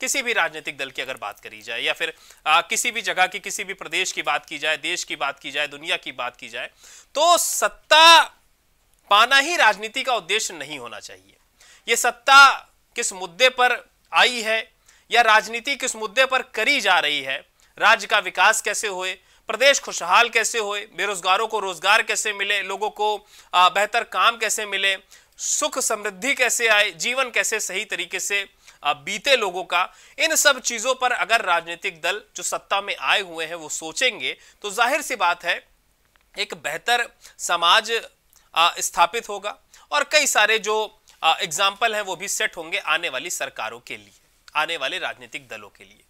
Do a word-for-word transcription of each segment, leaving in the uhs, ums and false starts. किसी भी राजनीतिक दल की अगर बात करी जाए या फिर आ, किसी भी जगह की, किसी भी प्रदेश की बात की जाए, देश की बात की जाए, दुनिया की बात की जाए, तो सत्ता पाना ही राजनीति का उद्देश्य नहीं होना चाहिए। ये सत्ता किस मुद्दे पर आई है या राजनीति किस मुद्दे पर करी जा रही है, राज्य का विकास कैसे होए, प्रदेश खुशहाल कैसे होए, बेरोजगारों को रोजगार कैसे मिले, लोगों को आ, बेहतर काम कैसे मिले, सुख समृद्धि कैसे आए, जीवन कैसे सही तरीके से बीते लोगों का, इन सब चीजों पर अगर राजनीतिक दल जो सत्ता में आए हुए हैं वो सोचेंगे तो जाहिर सी बात है एक बेहतर समाज स्थापित होगा और कई सारे जो एग्जाम्पल हैं वो भी सेट होंगे आने वाली सरकारों के लिए, आने वाले राजनीतिक दलों के लिए।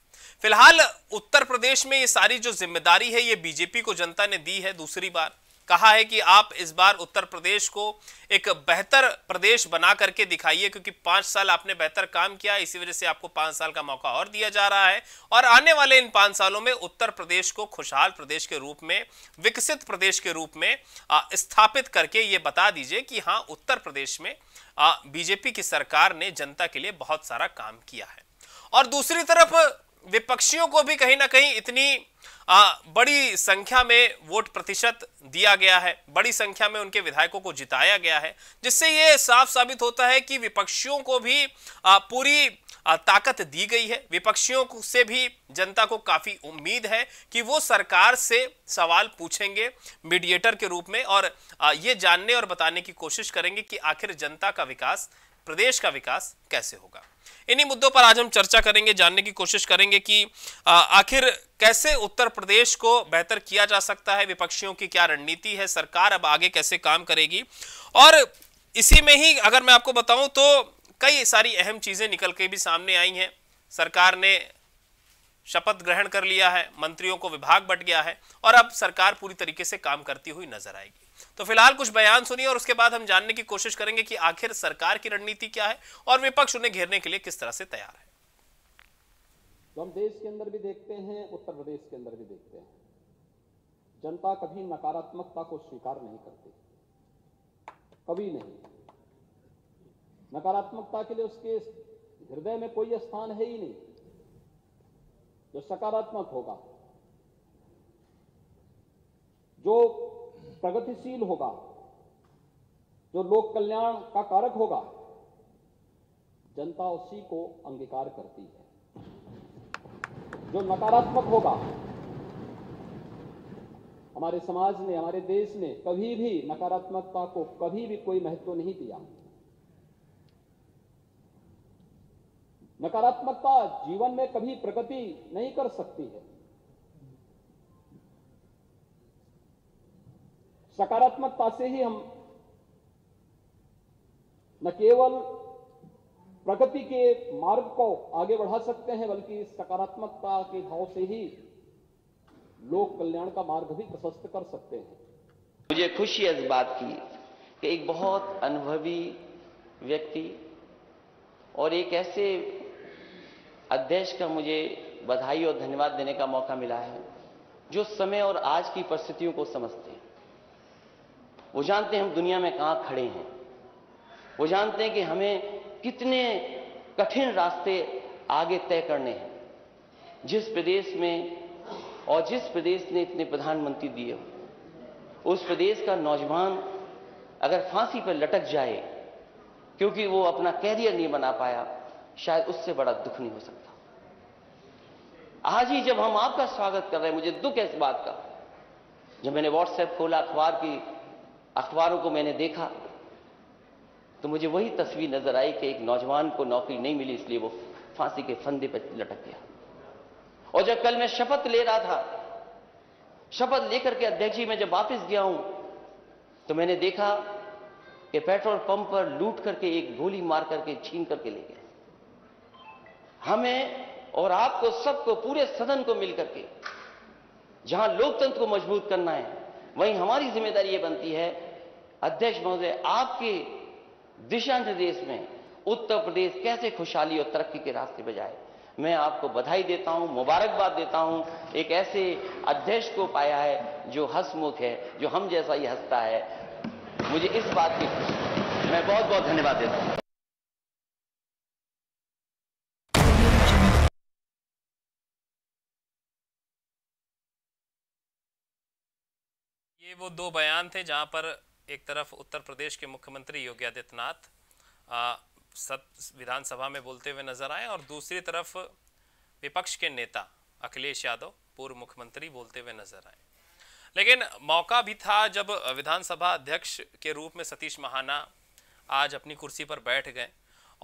फिलहाल उत्तर प्रदेश में ये सारी जो जिम्मेदारी है ये बीजेपी को जनता ने दी है। दूसरी बार कहा है कि आप इस बार उत्तर प्रदेश को एक बेहतर प्रदेश बना करके दिखाइए, क्योंकि पांच साल आपने बेहतर काम किया, इसी वजह से आपको पांच साल का मौका और दिया जा रहा है और आने वाले इन पांच सालों में उत्तर प्रदेश को खुशहाल प्रदेश के रूप में, विकसित प्रदेश के रूप में आ, स्थापित करके ये बता दीजिए कि हाँ, उत्तर प्रदेश में आ, बीजेपी की सरकार ने जनता के लिए बहुत सारा काम किया है। और दूसरी तरफ विपक्षियों को भी कहीं ना कहीं इतनी आ, बड़ी संख्या में वोट प्रतिशत दिया गया है, बड़ी संख्या में उनके विधायकों को जिताया गया है, जिससे ये साफ साबित होता है कि विपक्षियों को भी आ, पूरी आ, ताकत दी गई है। विपक्षियों से भी जनता को काफी उम्मीद है कि वो सरकार से सवाल पूछेंगे मीडिएटर के रूप में और आ, ये जानने और बताने की कोशिश करेंगे कि आखिर जनता का विकास, प्रदेश का विकास कैसे होगा। इन्हीं मुद्दों पर आज हम चर्चा करेंगे, जानने की कोशिश करेंगे कि आखिर कैसे उत्तर प्रदेश को बेहतर किया जा सकता है, विपक्षियों की क्या रणनीति है, सरकार अब आगे कैसे काम करेगी। और इसी में ही अगर मैं आपको बताऊं तो कई सारी अहम चीजें निकल के भी सामने आई हैं। सरकार ने शपथ ग्रहण कर लिया है, मंत्रियों को विभाग बंट गया है और अब सरकार पूरी तरीके से काम करती हुई नजर आएगी। तो फिलहाल कुछ बयान सुनिए और उसके बाद हम जानने की कोशिश करेंगे कि आखिर सरकार की रणनीति क्या है और विपक्ष उन्हें घेरने के लिए किस तरह से तैयार है। तो हम देश के अंदर भी देखते हैं, उत्तर प्रदेश के अंदर भी देखते हैं, जनता कभी नकारात्मकता को स्वीकार नहीं करती, कभी नहीं। नकारात्मकता के लिए उसके हृदय में कोई स्थान है ही नहीं। जो सकारात्मक होगा, जो प्रगतिशील होगा, जो लोक कल्याण का कारक होगा, जनता उसी को अंगीकार करती है। जो नकारात्मक होगा, हमारे समाज ने, हमारे देश ने कभी भी नकारात्मकता को कभी भी कोई महत्व नहीं दिया। नकारात्मकता जीवन में कभी प्रगति नहीं कर सकती है। सकारात्मकता से ही हम न केवल प्रगति के मार्ग को आगे बढ़ा सकते हैं, बल्कि सकारात्मकता के भाव से ही लोक कल्याण का मार्ग भी प्रशस्त कर सकते हैं। मुझे खुशी है इस बात की कि एक बहुत अनुभवी व्यक्ति और एक ऐसे अध्यक्ष का मुझे बधाई और धन्यवाद देने का मौका मिला है जो समय और आज की परिस्थितियों को समझते हैं। वो जानते हैं हम दुनिया में कहाँ खड़े हैं, वो जानते हैं कि हमें कितने कठिन रास्ते आगे तय करने हैं। जिस प्रदेश में और जिस प्रदेश ने इतने प्रधानमंत्री दिए हो, उस प्रदेश का नौजवान अगर फांसी पर लटक जाए क्योंकि वो अपना कैरियर नहीं बना पाया, शायद उससे बड़ा दुख नहीं हो सकता। आज ही जब हम आपका स्वागत कर रहे हैं, मुझे दुख है इस बात का। जब मैंने व्हाट्सएप खोला, अखबार की अखबारों को मैंने देखा तो मुझे वही तस्वीर नजर आई कि एक नौजवान को नौकरी नहीं मिली, इसलिए वो फांसी के फंदे पर लटक गया। और जब कल मैं शपथ ले रहा था, शपथ लेकर के अध्यक्ष जी मैं जब वापस गया हूं तो मैंने देखा कि पेट्रोल पंप पर लूट करके, एक गोली मार करके, छीन करके ले गया। हमें और आपको सबको, पूरे सदन को मिलकर के, जहां लोकतंत्र को मजबूत करना है, वहीं हमारी जिम्मेदारी ये बनती है अध्यक्ष महोदय, आपके दिशा निर्देश में उत्तर प्रदेश कैसे खुशहाली और तरक्की के रास्ते पर जाए। मैं आपको बधाई देता हूं, मुबारकबाद देता हूं। एक ऐसे अध्यक्ष को पाया है जो हंसमुख है, जो हम जैसा ही हंसता है। मुझे इस बात की मैं बहुत बहुत धन्यवाद देता हूं। ये वो दो बयान थे जहाँ पर एक तरफ उत्तर प्रदेश के मुख्यमंत्री योगी आदित्यनाथ विधानसभा में बोलते हुए नजर आए और दूसरी तरफ विपक्ष के नेता अखिलेश यादव पूर्व मुख्यमंत्री बोलते हुए नजर आए। लेकिन मौका भी था जब विधानसभा अध्यक्ष के रूप में सतीश महाना आज अपनी कुर्सी पर बैठ गए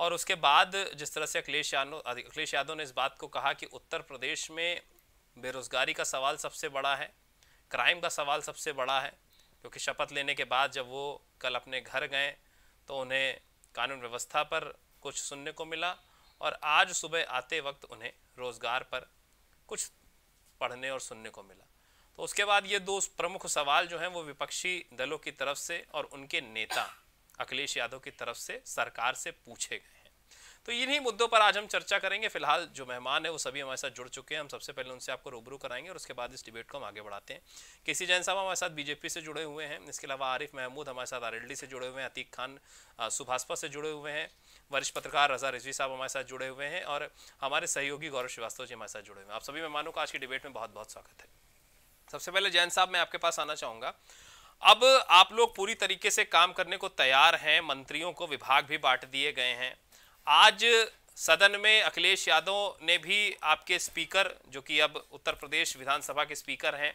और उसके बाद जिस तरह से अखिलेश यादव अखिलेश यादव ने इस बात को कहा कि उत्तर प्रदेश में बेरोजगारी का सवाल सबसे बड़ा है, क्राइम का सवाल सबसे बड़ा है, क्योंकि शपथ लेने के बाद जब वो कल अपने घर गए तो उन्हें कानून व्यवस्था पर कुछ सुनने को मिला और आज सुबह आते वक्त उन्हें रोजगार पर कुछ पढ़ने और सुनने को मिला। तो उसके बाद ये दो प्रमुख सवाल जो हैं वो विपक्षी दलों की तरफ से और उनके नेता अखिलेश यादव की तरफ से सरकार से पूछे गए हैं। तो इन्हीं मुद्दों पर आज हम चर्चा करेंगे। फिलहाल जो मेहमान है वो सभी हमारे साथ जुड़ चुके हैं, हम सबसे पहले उनसे आपको रूबरू कराएंगे और उसके बाद इस डिबेट को हम आगे बढ़ाते हैं। केसी जैन साहब हमारे साथ बीजेपी से जुड़े हुए हैं, इसके अलावा आरिफ महमूद हमारे साथ आरएलडी से जुड़े हुए हैं, अतीक खान सुभाषपा से जुड़े हुए हैं, वरिष्ठ पत्रकार रजा रिजवी साहब हमारे साथ जुड़े हुए हैं और हमारे सहयोगी गौरव श्रीवास्तव जी हमारे साथ जुड़े हुए हैं। आप सभी मेहमानों का आज की डिबेट में बहुत बहुत स्वागत है। सबसे पहले जैन साहब मैं आपके पास आना चाहूँगा। अब आप लोग पूरी तरीके से काम करने को तैयार हैं, मंत्रियों को विभाग भी बांट दिए गए हैं। आज सदन में अखिलेश यादव ने भी आपके स्पीकर जो कि अब उत्तर प्रदेश विधानसभा के स्पीकर हैं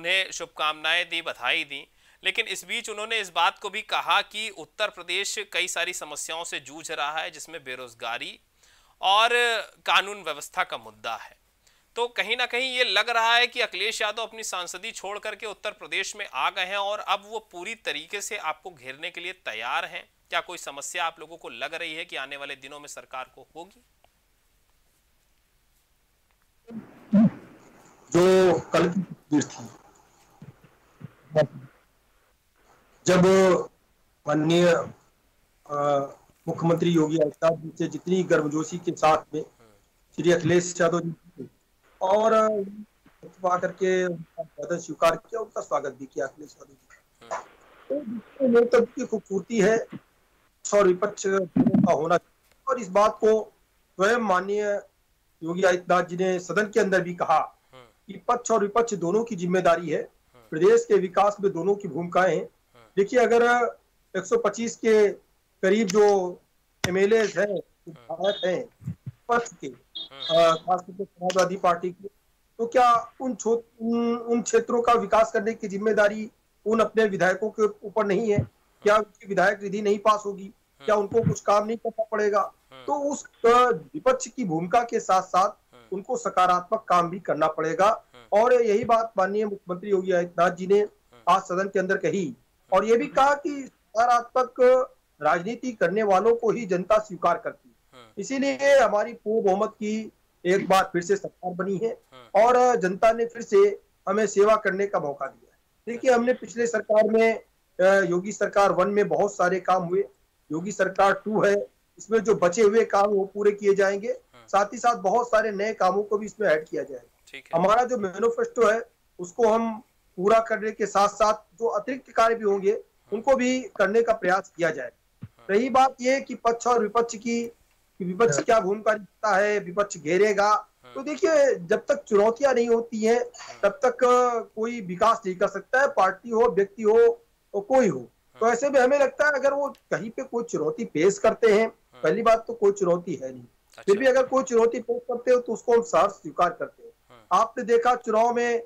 उन्हें शुभकामनाएं दी, बधाई दी, लेकिन इस बीच उन्होंने इस बात को भी कहा कि उत्तर प्रदेश कई सारी समस्याओं से जूझ रहा है जिसमें बेरोजगारी और कानून व्यवस्था का मुद्दा है। तो कहीं ना कहीं ये लग रहा है कि अखिलेश यादव अपनी सांसदी छोड़ करके उत्तर प्रदेश में आ गए हैं और अब वो पूरी तरीके से आपको घेरने के लिए तैयार हैं। क्या कोई समस्या आप लोगों को लग रही है कि आने वाले दिनों में सरकार को होगी? जो कल जब माननीय मुख्यमंत्री योगी आदित्यनाथ जी से जितनी गर्मजोशी के साथ में श्री अखिलेश यादव जी और करके उनका स्वीकार किया, उनका स्वागत भी किया अखिलेश यादव जी। तो की खूबसूरती है और विपक्ष का होना, और इस बात को स्वयं माननीय योगी आदित्यनाथ जी ने सदन के अंदर भी कहा कि पक्ष और विपक्ष दोनों की जिम्मेदारी है, प्रदेश के विकास में दोनों की भूमिकाएं हैं। देखिए अगर एक सौ पच्चीस के करीब जो एमएलए हैं भारत हैं पक्ष के खासकर समाजवादी पार्टी की, तो क्या उन उन क्षेत्रों का विकास करने की जिम्मेदारी उन अपने विधायकों के ऊपर नहीं है? क्या उनकी विधायक निधि नहीं पास होगी? क्या उनको कुछ काम नहीं करना पड़ेगा? तो उस विपक्ष की भूमिका के साथ साथ उनको सकारात्मक काम भी करना पड़ेगा और यही बात माननीय मुख्यमंत्री योगी आदित्यनाथ जी ने आज सदन के अंदर कही और ये भी कहा कि सकारात्मक राजनीति करने वालों को ही जनता स्वीकार करती है। इसीलिए हमारी पूर्व बहुमत की एक बार फिर से सरकार बनी है और जनता ने फिर से हमें सेवा करने का मौका दिया है। देखिए हमने पिछले सरकार में योगी सरकार वन में बहुत सारे काम हुए, योगी सरकार टू है, इसमें जो बचे हुए काम वो पूरे किए जाएंगे, साथ ही साथ बहुत सारे नए कामों को भी इसमें ऐड किया जाएगा। हमारा जो मैनिफेस्टो है उसको हम पूरा करने के साथ साथ जो अतिरिक्त कार्य भी होंगे उनको भी करने का प्रयास किया जाएगा। रही बात यह कि पक्ष और विपक्ष की कि विपक्ष क्या भूमिका निभाता है, विपक्ष घेरेगा, तो देखिए जब तक चुनौतियां नहीं होती हैं तब तक कोई विकास नहीं कर सकता है, पार्टी हो, व्यक्ति हो, तो कोई हो। तो ऐसे में हमें लगता है अगर वो कहीं पे कोई चुनौती पेश करते हैं, पहली बात तो कोई चुनौती है नहीं, अच्छा। फिर भी अगर कोई चुनौती पेश करते हो तो उसको हम सहर्ष स्वीकार करते हैं। आपने देखा चुनाव में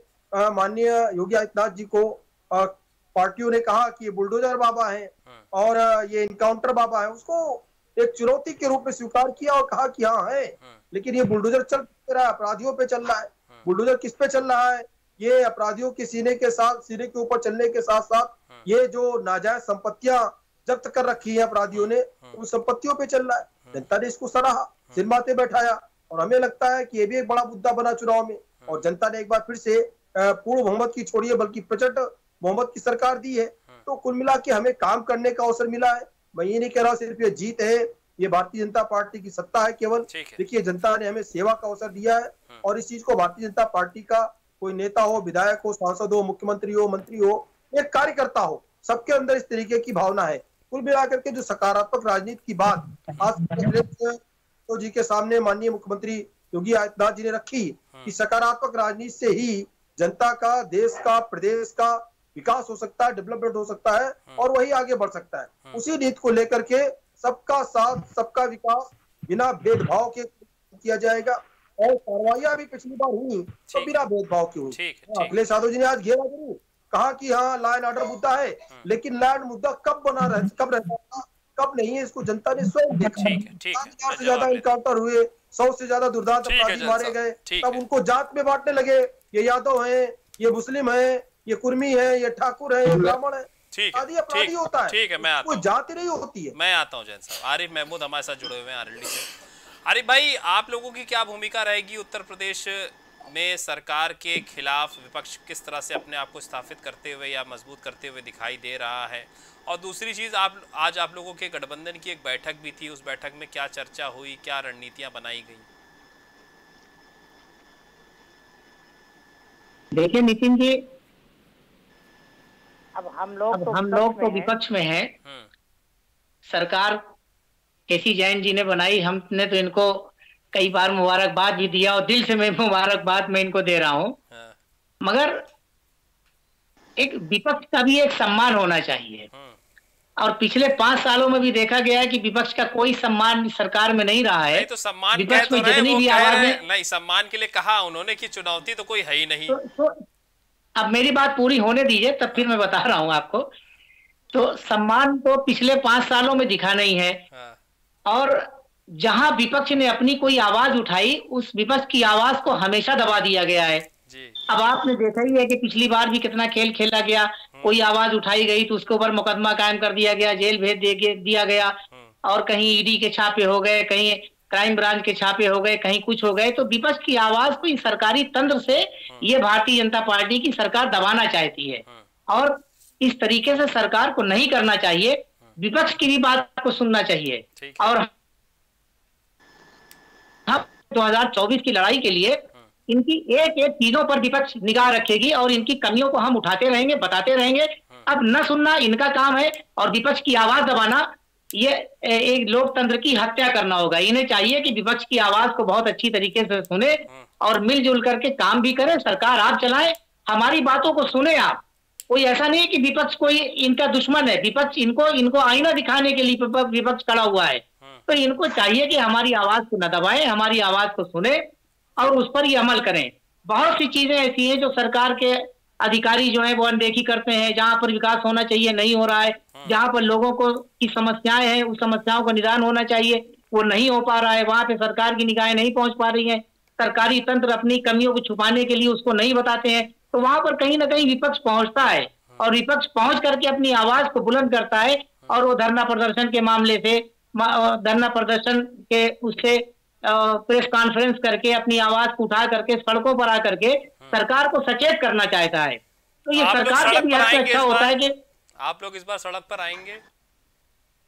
माननीय योगी आदित्यनाथ जी को पार्टियों ने कहा कि ये बुलडोजर बाबा है और ये इनकाउंटर बाबा है, उसको एक चुनौती के रूप में स्वीकार किया और कहा कि हाँ है, लेकिन ये बुलडोजर चल रहा है, अपराधियों पे चल रहा है। बुलडोजर किस पे चल रहा है? ये अपराधियों के सीने के साथ सीने के ऊपर चलने के साथ साथ ये जो नाजायज संपत्तियां जब्त कर रखी है अपराधियों ने, उन संपत्तियों पे चल रहा है। जनता ने इसको सराहा, सिरमाते बैठाया और हमें लगता है कि ये भी एक बड़ा मुद्दा बना चुनाव में और जनता ने एक बार फिर से पूर्व बहुमत की छोड़िए बल्कि प्रचंड बहुमत की सरकार दी है। तो कुल मिला के हमें काम करने का अवसर मिला है। मैं ये नहीं कह रहा सिर्फ ये जीत है, ये भारतीय जनता पार्टी की सत्ता है केवल। देखिए जनता ने हमें सेवा का अवसर दिया है और इस चीज को भारतीय जनता पार्टी का कोई नेता हो, विधायक हो, सांसद हो, मुख्यमंत्री हो, मंत्री हो, एक कार्यकर्ता हो, सबके अंदर इस तरीके की भावना है। कुल मिलाकर के जो सकारात्मक राजनीति की बात आज तो जी के सामने माननीय मुख्यमंत्री योगी आदित्यनाथ जी ने रखी कि सकारात्मक राजनीति से ही जनता का, देश का, प्रदेश का विकास हो सकता है, डेवलपमेंट हो सकता है और वही आगे बढ़ सकता है। उसी नीति को लेकर के सबका साथ सबका विकास बिना भेदभाव के किया जाएगा और कार्रवाइयां भी पिछली बार हुई तो बिना भेदभाव की हुई। अखिलेश यादव जी ने आज घेरा जरूर कहा कि हाँ लॉ एंड ऑर्डर मुद्दा है, लेकिन लॉ एंड मुद्दा कब बना रह कब रहता था कब नहीं है इसको जनता ने स्वयं देखा। पचास से ज्यादा इनकाउंटर हुए, सौ से ज्यादा दुर्दांत अपराधी मारे गए, तब उनको जात में बांटने लगे, ये यादव हैं, ये मुस्लिम हैं, ये कुर्मी हैं, ये ठाकुर हैं, ये ब्राह्मण हैं। ठीक है, ठीक होता है, ठीक है, मैं आता हूँ, जाति नहीं होती है। मैं आता हूँ जैन साहब, आरिफ महमूद हमारे साथ जुड़े हुए हैं आरएलडी से। आरिफ भाई, आप लोगों की क्या भूमिका रहेगी? उत्तर प्रदेश में सरकार के खिलाफ विपक्ष किस तरह से अपने आप को स्थापित करते हुए या मजबूत करते हुए दिखाई दे रहा है? और दूसरी चीज़, आप आज आप लोगों के गठबंधन की एक बैठक भी थी, उस बैठक में क्या चर्चा हुई, क्या रणनीतियां बनाई गई? देखिए नितिन जी, अब हम लोग अब तो हम लोग तो विपक्ष में हैं। सरकार केसी जैन जी ने बनाई, हमने तो इनको कई बार मुबारकबाद भी दिया और दिल से मैं मुबारकबाद मैं इनको दे रहा हूँ, मगर एक विपक्ष का भी एक सम्मान होना चाहिए। और पिछले पांच सालों में भी देखा गया है कि विपक्ष का कोई सम्मान सरकार में नहीं रहा है। नहीं तो सम्मान विपक्ष तो जितनी भी आवाज नहीं, सम्मान के लिए कहा उन्होंने कि चुनौती तो कोई है ही नहीं। तो, तो, अब मेरी बात पूरी होने दीजिए, तब फिर मैं बता रहा हूँ आपको। तो सम्मान तो पिछले पांच सालों में दिखा नहीं है, और जहाँ विपक्ष ने अपनी कोई आवाज उठाई उस विपक्ष की आवाज को हमेशा दबा दिया गया है। अब आपने देखा ही है कि पिछली बार भी कितना खेल खेला गया, कोई आवाज उठाई गई तो उसके ऊपर मुकदमा कायम कर दिया गया, जेल भेज दिया गया, और कहीं ईडी के छापे हो गए, कहीं क्राइम ब्रांच के छापे हो गए, कहीं कुछ हो गए। तो विपक्ष की आवाज को इन सरकारी तंत्र से ये भारतीय जनता पार्टी की सरकार दबाना चाहती है, और इस तरीके से सरकार को नहीं करना चाहिए। विपक्ष की भी बात को सुनना चाहिए। और दो हजार चौबीस की लड़ाई के लिए इनकी एक एक चीजों पर विपक्ष निगाह रखेगी और इनकी कमियों को हम उठाते रहेंगे, बताते रहेंगे। अब न सुनना इनका काम है, और विपक्ष की आवाज दबाना ये एक लोकतंत्र की हत्या करना होगा। इन्हें चाहिए कि विपक्ष की आवाज को बहुत अच्छी तरीके से सुने और मिलजुल करके काम भी करें। सरकार आप चलाएं, हमारी बातों को सुने आप। कोई ऐसा नहीं है कि विपक्ष कोई इनका दुश्मन है, विपक्ष इनको इनको आईना दिखाने के लिए विपक्ष खड़ा हुआ है। तो इनको चाहिए कि हमारी आवाज को न दबाएं, हमारी आवाज को सुने और उस पर ये अमल करें। बहुत सी चीजें ऐसी हैं जो सरकार के अधिकारी जो हैं वो अनदेखी करते हैं। जहां पर विकास होना चाहिए नहीं हो रहा है, जहां पर लोगों को की समस्याएं हैं उस समस्याओं का निदान होना चाहिए वो नहीं हो पा रहा है, वहां पे सरकार की निगाहें नहीं पहुंच पा रही हैं। सरकारी तंत्र अपनी कमियों को छुपाने के लिए उसको नहीं बताते हैं, तो वहां पर कहीं ना कहीं विपक्ष पहुंचता है, और विपक्ष पहुंच करके अपनी आवाज को बुलंद करता है। और वो धरना प्रदर्शन के मामले से, धरना प्रदर्शन के उससे प्रेस कॉन्फ्रेंस करके अपनी आवाज को उठा करके सड़कों पर आ करके सरकार को सचेत करना चाहता है। तो ये सरकार के लिए अच्छा होता है कि आप लोग इस बार सड़क पर आएंगे।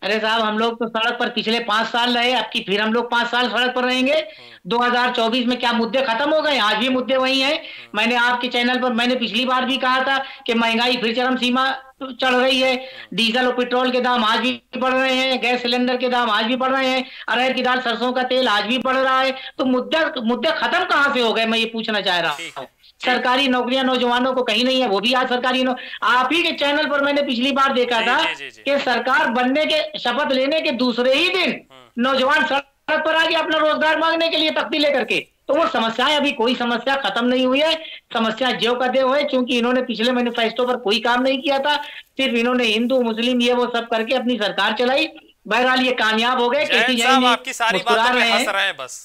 अरे साहब, हम लोग तो सड़क पर पिछले पांच साल रहे, अब की फिर हम लोग पांच साल सड़क पर रहेंगे। दो हजार चौबीस में क्या मुद्दे खत्म हो गए? आज भी मुद्दे वही हैं। मैंने आपके चैनल पर मैंने पिछली बार भी कहा था कि महंगाई फिर चरम सीमा चढ़ रही है, डीजल और पेट्रोल के दाम आज भी बढ़ रहे हैं, गैस सिलेंडर के दाम आज भी बढ़ रहे हैं, अरहर की दाल सरसों का तेल आज भी बढ़ रहा है। तो मुद्दा मुद्दे खत्म कहाँ से हो गए, मैं ये पूछना चाह रहा हूँ। सरकारी नौकरियां नौजवानों को कहीं नहीं है, वो भी आज सरकारी नौ... आप ही के चैनल पर मैंने पिछली बार देखा था कि सरकार बनने के शपथ लेने के दूसरे ही दिन नौजवान सड़क पर आ गए अपना रोजगार मांगने के लिए, तख्ती लेकर के। तो वो समस्याएं, अभी कोई समस्या खत्म नहीं हुई है, समस्या ज्यों का त्यों है, क्योंकि इन्होंने पिछले मैनिफेस्टो पर कोई काम नहीं किया था, सिर्फ इन्होंने हिंदू मुस्लिम ये वो सब करके अपनी सरकार चलाई। बहरहाल ये कामयाब हो गए। आपकी सारी बात में हंस रहे हैं बस।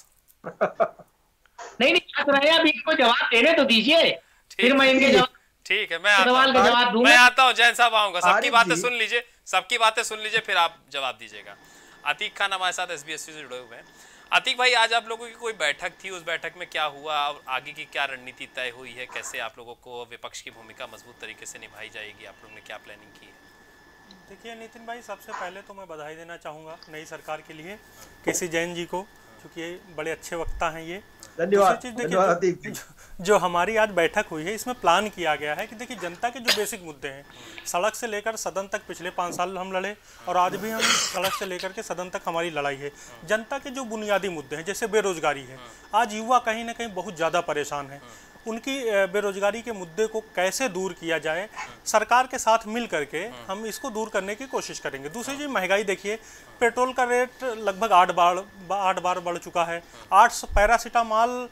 नहीं नहीं, हंस रहे हैं, अभी इसको जवाब देने तो दीजिए, फिर मैं इनके जवाब। ठीक है, मैं सवाल का जवाब दूंगा। मैं आता हूँ जैन साहब, आऊंगा, सबकी बातें सुन लीजिए, सबकी बातें सुन लीजिए फिर आप जवाब दीजिएगा। अतीक खान हमारे साथ एसबीएससी से जुड़े हुए हैं। अतीक भाई, आज आप लोगों की कोई बैठक थी, उस बैठक में क्या हुआ और आगे की क्या रणनीति तय हुई है? कैसे आप लोगों को विपक्ष की भूमिका मजबूत तरीके से निभाई जाएगी? आप लोगों ने क्या प्लानिंग की है? देखिए नितिन भाई, सबसे पहले तो मैं बधाई देना चाहूँगा नई सरकार के लिए केसी जैन जी को, क्योंकि बड़े अच्छे वक्ता हैं ये। धन्यवाद। देखिए जो हमारी आज बैठक हुई है, इसमें प्लान किया गया है कि देखिए जनता के जो बेसिक मुद्दे हैं, सड़क से लेकर सदन तक पिछले पाँच साल हम लड़े, और आज भी हम सड़क से लेकर के सदन तक हमारी लड़ाई है। जनता के जो बुनियादी मुद्दे हैं, जैसे बेरोजगारी है, आज युवा कहीं ना कहीं बहुत ज़्यादा परेशान है, उनकी बेरोजगारी के मुद्दे को कैसे दूर किया जाए, सरकार के साथ मिल करके हम इसको दूर करने की कोशिश करेंगे। दूसरी चीज़ महंगाई देखिए, पेट्रोल का रेट लगभग आठ बार आठ बार बढ़ चुका है। आठ सौ पैरासीटामॉल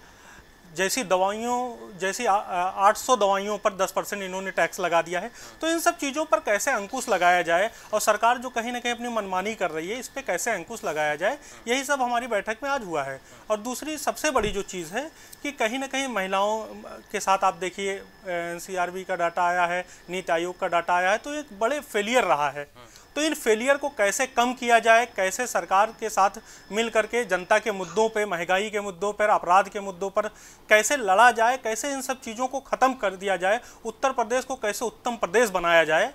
जैसी दवाइयों जैसी आठ सौ दवाइयों पर दस परसेंट इन्होंने टैक्स लगा दिया है। तो इन सब चीज़ों पर कैसे अंकुश लगाया जाए और सरकार जो कहीं ना कहीं अपनी मनमानी कर रही है, इस पे कैसे अंकुश लगाया जाए, यही सब हमारी बैठक में आज हुआ है। और दूसरी सबसे बड़ी जो चीज़ है कि कहीं ना कहीं महिलाओं के साथ आप देखिए एन सी आर बी का डाटा आया है, नीति आयोग का डाटा आया है, तो एक बड़े फेलियर रहा है। तो इन फेलियर को कैसे कम किया जाए, कैसे सरकार के साथ मिल करके जनता के मुद्दों पे, महंगाई के मुद्दों पर, अपराध के मुद्दों पर कैसे लड़ा जाए, कैसे इन सब चीज़ों को ख़त्म कर दिया जाए, उत्तर प्रदेश को कैसे उत्तम प्रदेश बनाया जाए,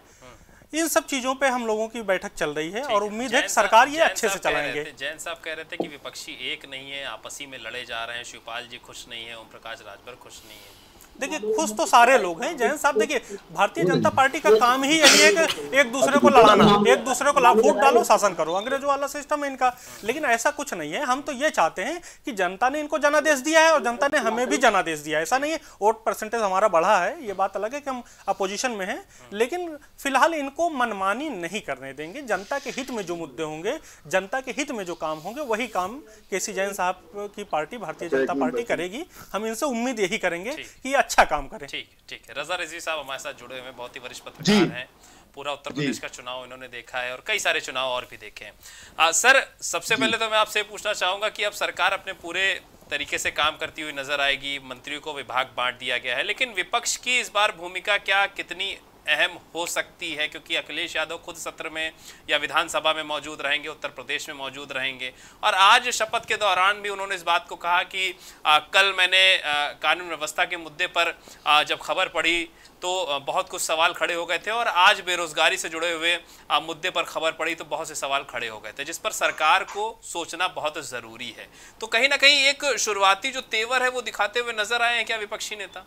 इन सब चीज़ों पे हम लोगों की बैठक चल रही है और उम्मीद है कि सरकार ये अच्छे से चलाएंगे। जैन साहब कह रहे थे कि विपक्षी एक नहीं है, आपसी में लड़े जा रहे हैं, शिवपाल जी खुश नहीं है, ओम प्रकाश राजभर खुश नहीं है। देखिए खुश तो सारे लोग हैं जैन साहब। देखिए भारतीय जनता पार्टी का काम ही यही है कि एक दूसरे को लड़ाना, एक दूसरे को वोट डालो, शासन करो, अंग्रेजों वाला सिस्टम है इनका। लेकिन ऐसा कुछ नहीं है। हम तो ये चाहते हैं कि जनता ने इनको जनादेश दिया है और जनता ने हमें भी जनादेश दिया है। ऐसा नहीं है वोट परसेंटेज हमारा बढ़ा है, ये बात अलग है कि हम अपोजिशन में हैं, लेकिन फिलहाल इनको मनमानी नहीं करने देंगे। जनता के हित में जो मुद्दे होंगे, जनता के हित में जो काम होंगे, वही काम के सी जैन साहब की पार्टी भारतीय जनता पार्टी करेगी। हम इनसे उम्मीद यही करेंगे कि अच्छा काम करें। ठीक ठीक है। रजा रिजवी साहब हमारे साथ जुड़े हुए हैं, बहुत ही वरिष्ठ पत्रकार हैं, पूरा उत्तर प्रदेश का चुनाव इन्होंने देखा है और कई सारे चुनाव और भी देखे हैं। सर सबसे पहले तो मैं आपसे पूछना चाहूंगा कि अब सरकार अपने पूरे तरीके से काम करती हुई नजर आएगी, मंत्रियों को विभाग बांट दिया गया है, लेकिन विपक्ष की इस बार भूमिका क्या कितनी अहम हो सकती है, क्योंकि अखिलेश यादव खुद सत्र में या विधानसभा में मौजूद रहेंगे, उत्तर प्रदेश में मौजूद रहेंगे और आज शपथ के दौरान भी उन्होंने इस बात को कहा कि आ, कल मैंने आ, कानून व्यवस्था के मुद्दे पर आ, जब खबर पढ़ी तो आ, बहुत कुछ सवाल खड़े हो गए थे और आज बेरोजगारी से जुड़े हुए आ, मुद्दे पर खबर पड़ी तो बहुत से सवाल खड़े हो गए थे, जिस पर सरकार को सोचना बहुत ज़रूरी है। तो कहीं ना कहीं एक शुरुआती जो तेवर है वो दिखाते हुए नजर आए हैं क्या विपक्षी नेता?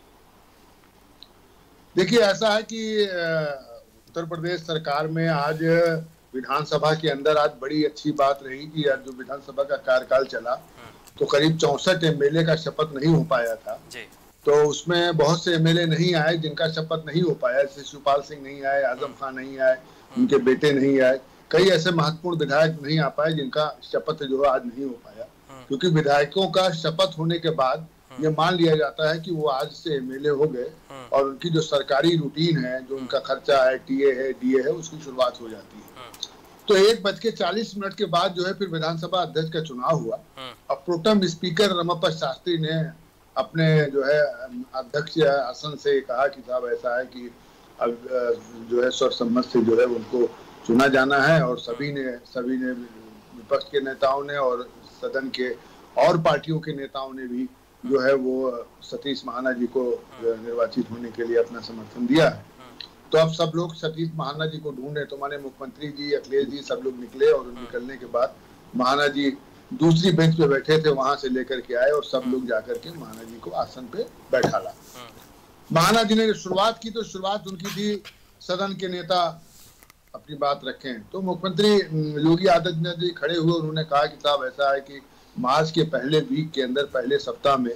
देखिए ऐसा है कि उत्तर प्रदेश सरकार में आज विधानसभा के अंदर आज बड़ी अच्छी बात रही कि आज जो विधानसभा का कार्यकाल चला तो करीब चौसठ एम एल ए का शपथ नहीं हो पाया था जी। तो उसमें बहुत से एम एल ए नहीं आए जिनका शपथ नहीं हो पाया, जैसे शिवपाल सिंह नहीं आए, आजम खान नहीं आए, उनके बेटे नहीं आए, कई ऐसे महत्वपूर्ण विधायक नहीं आ पाए जिनका शपथ जो आज नहीं हो पाया, क्योंकि विधायकों का शपथ होने के बाद ये मान लिया जाता है कि वो आज से एम एल ए हो गए और उनकी जो सरकारी रूटीन है, जो उनका खर्चा है, टी ए है, डी ए है, उसकी शुरुआत हो जाती है। तो एक बज के चालीस मिनट के बाद जो है फिर विधानसभा अध्यक्ष का चुनाव हुआ और प्रोटेम स्पीकर रमापत शास्त्री ने अपने जो है अध्यक्ष आसन से कहा कि साहब ऐसा है कि अब जो है सर्वसम्मत से जो है उनको चुना जाना है और सभी ने सभी ने विपक्ष के नेताओं ने और सदन के और पार्टियों के नेताओं ने भी जो है वो सतीश महाना जी को निर्वाचित होने के लिए अपना समर्थन दिया है। तो अब सब लोग सतीश महाना जी को ढूंढे, तो माने मुख्यमंत्री जी, अखिलेश जी सब लोग निकले और निकलने के बाद महाना जी दूसरी बेंच पे बैठे थे, वहां से लेकर के आए और सब लोग जाकर के महाना जी को आसन पे बैठा ला। महाना जी ने शुरुआत की तो शुरुआत उनकी थी सदन के नेता अपनी बात रखें, तो मुख्यमंत्री योगी आदित्यनाथ जी खड़े हुए, उन्होंने कहा कि साहब ऐसा है कि मार्च के पहले वीक के अंदर पहले सप्ताह में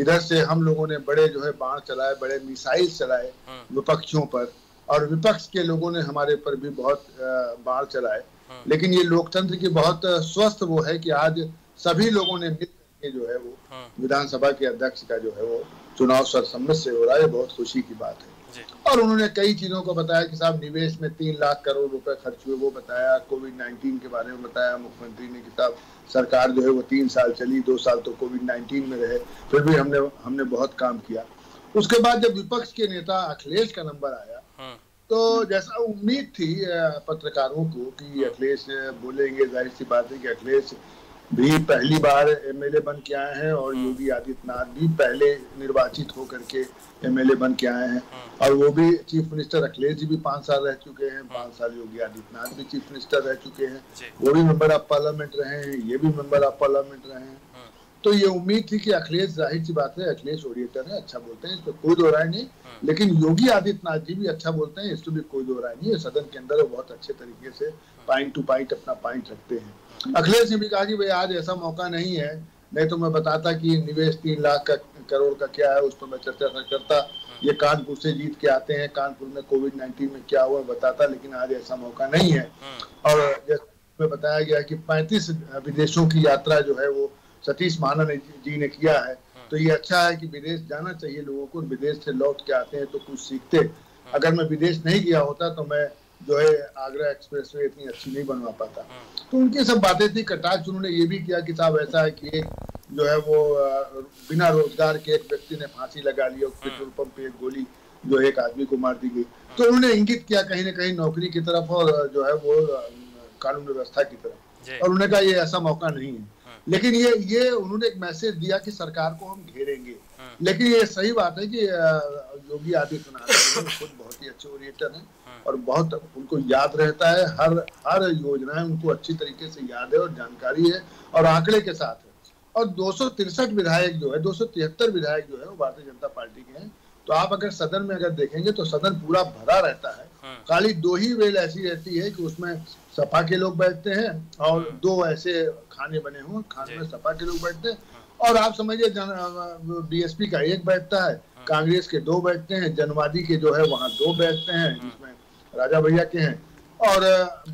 इधर से हम लोगों ने बड़े जो है बाण चलाए, बड़े मिसाइल चलाए विपक्षियों पर और विपक्ष के लोगों ने हमारे पर भी बहुत बाण चलाए, लेकिन ये लोकतंत्र की बहुत स्वस्थ वो है कि आज सभी लोगों ने मिल के जो है वो विधानसभा के अध्यक्ष का जो है वो चुनाव सर्वसम्मत से हो रहा है, बहुत खुशी की बात है। और उन्होंने कई चीजों को बताया कि साहब निवेश में तीन लाख करोड़ रुपए खर्च हुए वो बताया, कोविड नाइन्टीन के बारे में बताया मुख्यमंत्री ने कि साहब सरकार जो है वो तीन साल चली, दो साल तो कोविड नाइन्टीन में रहे, फिर भी हमने हमने बहुत काम किया। उसके बाद जब विपक्ष के नेता अखिलेश का नंबर आया तो जैसा उम्मीद थी पत्रकारों को कि अखिलेश बोलेंगे, जाहिर सी बात है कि अखिलेश भी पहली बार एम एल ए बन के आए हैं और योगी आदित्यनाथ भी पहले निर्वाचित होकर के एम एल ए बन के आए हैं और वो भी चीफ मिनिस्टर अखिलेश जी भी पाँच साल रह चुके हैं, पाँच साल योगी आदित्यनाथ भी चीफ मिनिस्टर रह चुके हैं, वो भी मेंबर ऑफ पार्लियामेंट रहे हैं, ये भी मेंबर ऑफ पार्लियामेंट रहे हैं। तो ये उम्मीद थी कि अखिलेश, जाहिर सी बात है अखिलेश ओरिएटर है, अच्छा बोलते हैं, इस पर कोई दो राय नहीं, लेकिन योगी आदित्यनाथ जी भी अच्छा बोलते हैं, इस पर भी कोई दो राय नहीं है, सदन के अंदर वो बहुत अच्छे तरीके से पॉइंट टू पॉइंट अपना पॉइंट रखते हैं। अखिलेश ने भी कहा कि भाई आज ऐसा मौका नहीं है, नहीं तो मैं बताता कि निवेश तीन लाख का करोड़ का क्या है उस पर मैं चर्चा न करता। ये कानपुर से जीत के आते हैं, कानपुर में कोविड नाइन्टीन में क्या हुआ बताता, लेकिन आज ऐसा मौका नहीं है। और जैसे बताया गया कि पैंतीस विदेशों की यात्रा जो है वो सतीश महाना ने जी ने किया है, तो ये अच्छा है कि विदेश जाना चाहिए लोगों को, विदेश से लौट के आते हैं तो कुछ सीखते। अगर मैं विदेश नहीं गया होता तो मैं जो है आगरा एक्सप्रेसवे इतनी अच्छी नहीं बनवा पाता। तो उनकी सब बातें थी। कटाक्ष उन्होंने ये भी किया कि साहब ऐसा है कि एक जो है वो बिना रोजगार के एक व्यक्ति ने फांसी लगा ली और पेट्रोल पंप पे एक गोली जो एक आदमी को मार दी गई। तो उन्होंने इंगित किया कहीं ना कहीं नौकरी की तरफ और जो है वो कानून व्यवस्था की तरफ, और उन्होंने कहा ये ऐसा मौका नहीं है। लेकिन ये ये उन्होंने एक मैसेज दिया कि सरकार को हम घेरेंगे। लेकिन ये सही बात है कि योगी आदित्यनाथ खुद बहुत ही अच्छे ओरिएटर हैं और बहुत उनको याद रहता है, हर हर योजनाएं उनको अच्छी तरीके से याद है और जानकारी है और आंकड़े के साथ है। और दो सौ तिरसठ विधायक जो है, दो सौ तिहत्तर विधायक जो है वो भारतीय जनता पार्टी के हैं। तो आप अगर सदन में अगर देखेंगे तो सदन पूरा भरा रहता है, खाली दो ही वेल ऐसी रहती है कि उसमें सपा के लोग बैठते हैं और दो ऐसे खाने बने हुए, खाने में सपा के लोग बैठते हैं और आप समझिए बीएसपी का एक बैठता है, कांग्रेस के दो बैठते हैं, जनवादी के जो है वहाँ दो बैठते हैं जिसमें राजा भैया के हैं और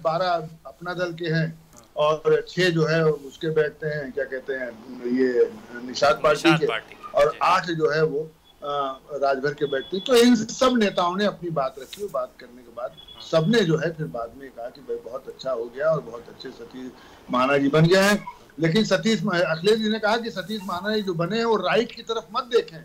बारह अपना दल के हैं और छह जो है उसके बैठते हैं क्या कहते हैं ये निषाद पार्टी के, और आठ जो है वो राजभर के बैठते। तो इन सब नेताओं ने अपनी बात रखी और बात करने के बाद सबने जो है फिर बाद में कहा कि भाई बहुत अच्छा हो गया और बहुत अच्छे सतीश महाना जी बन गए हैं। लेकिन सतीश अखिलेश जी ने कहा कि सतीश महाना जी जो बने हैं वो राइट की तरफ मत देखें,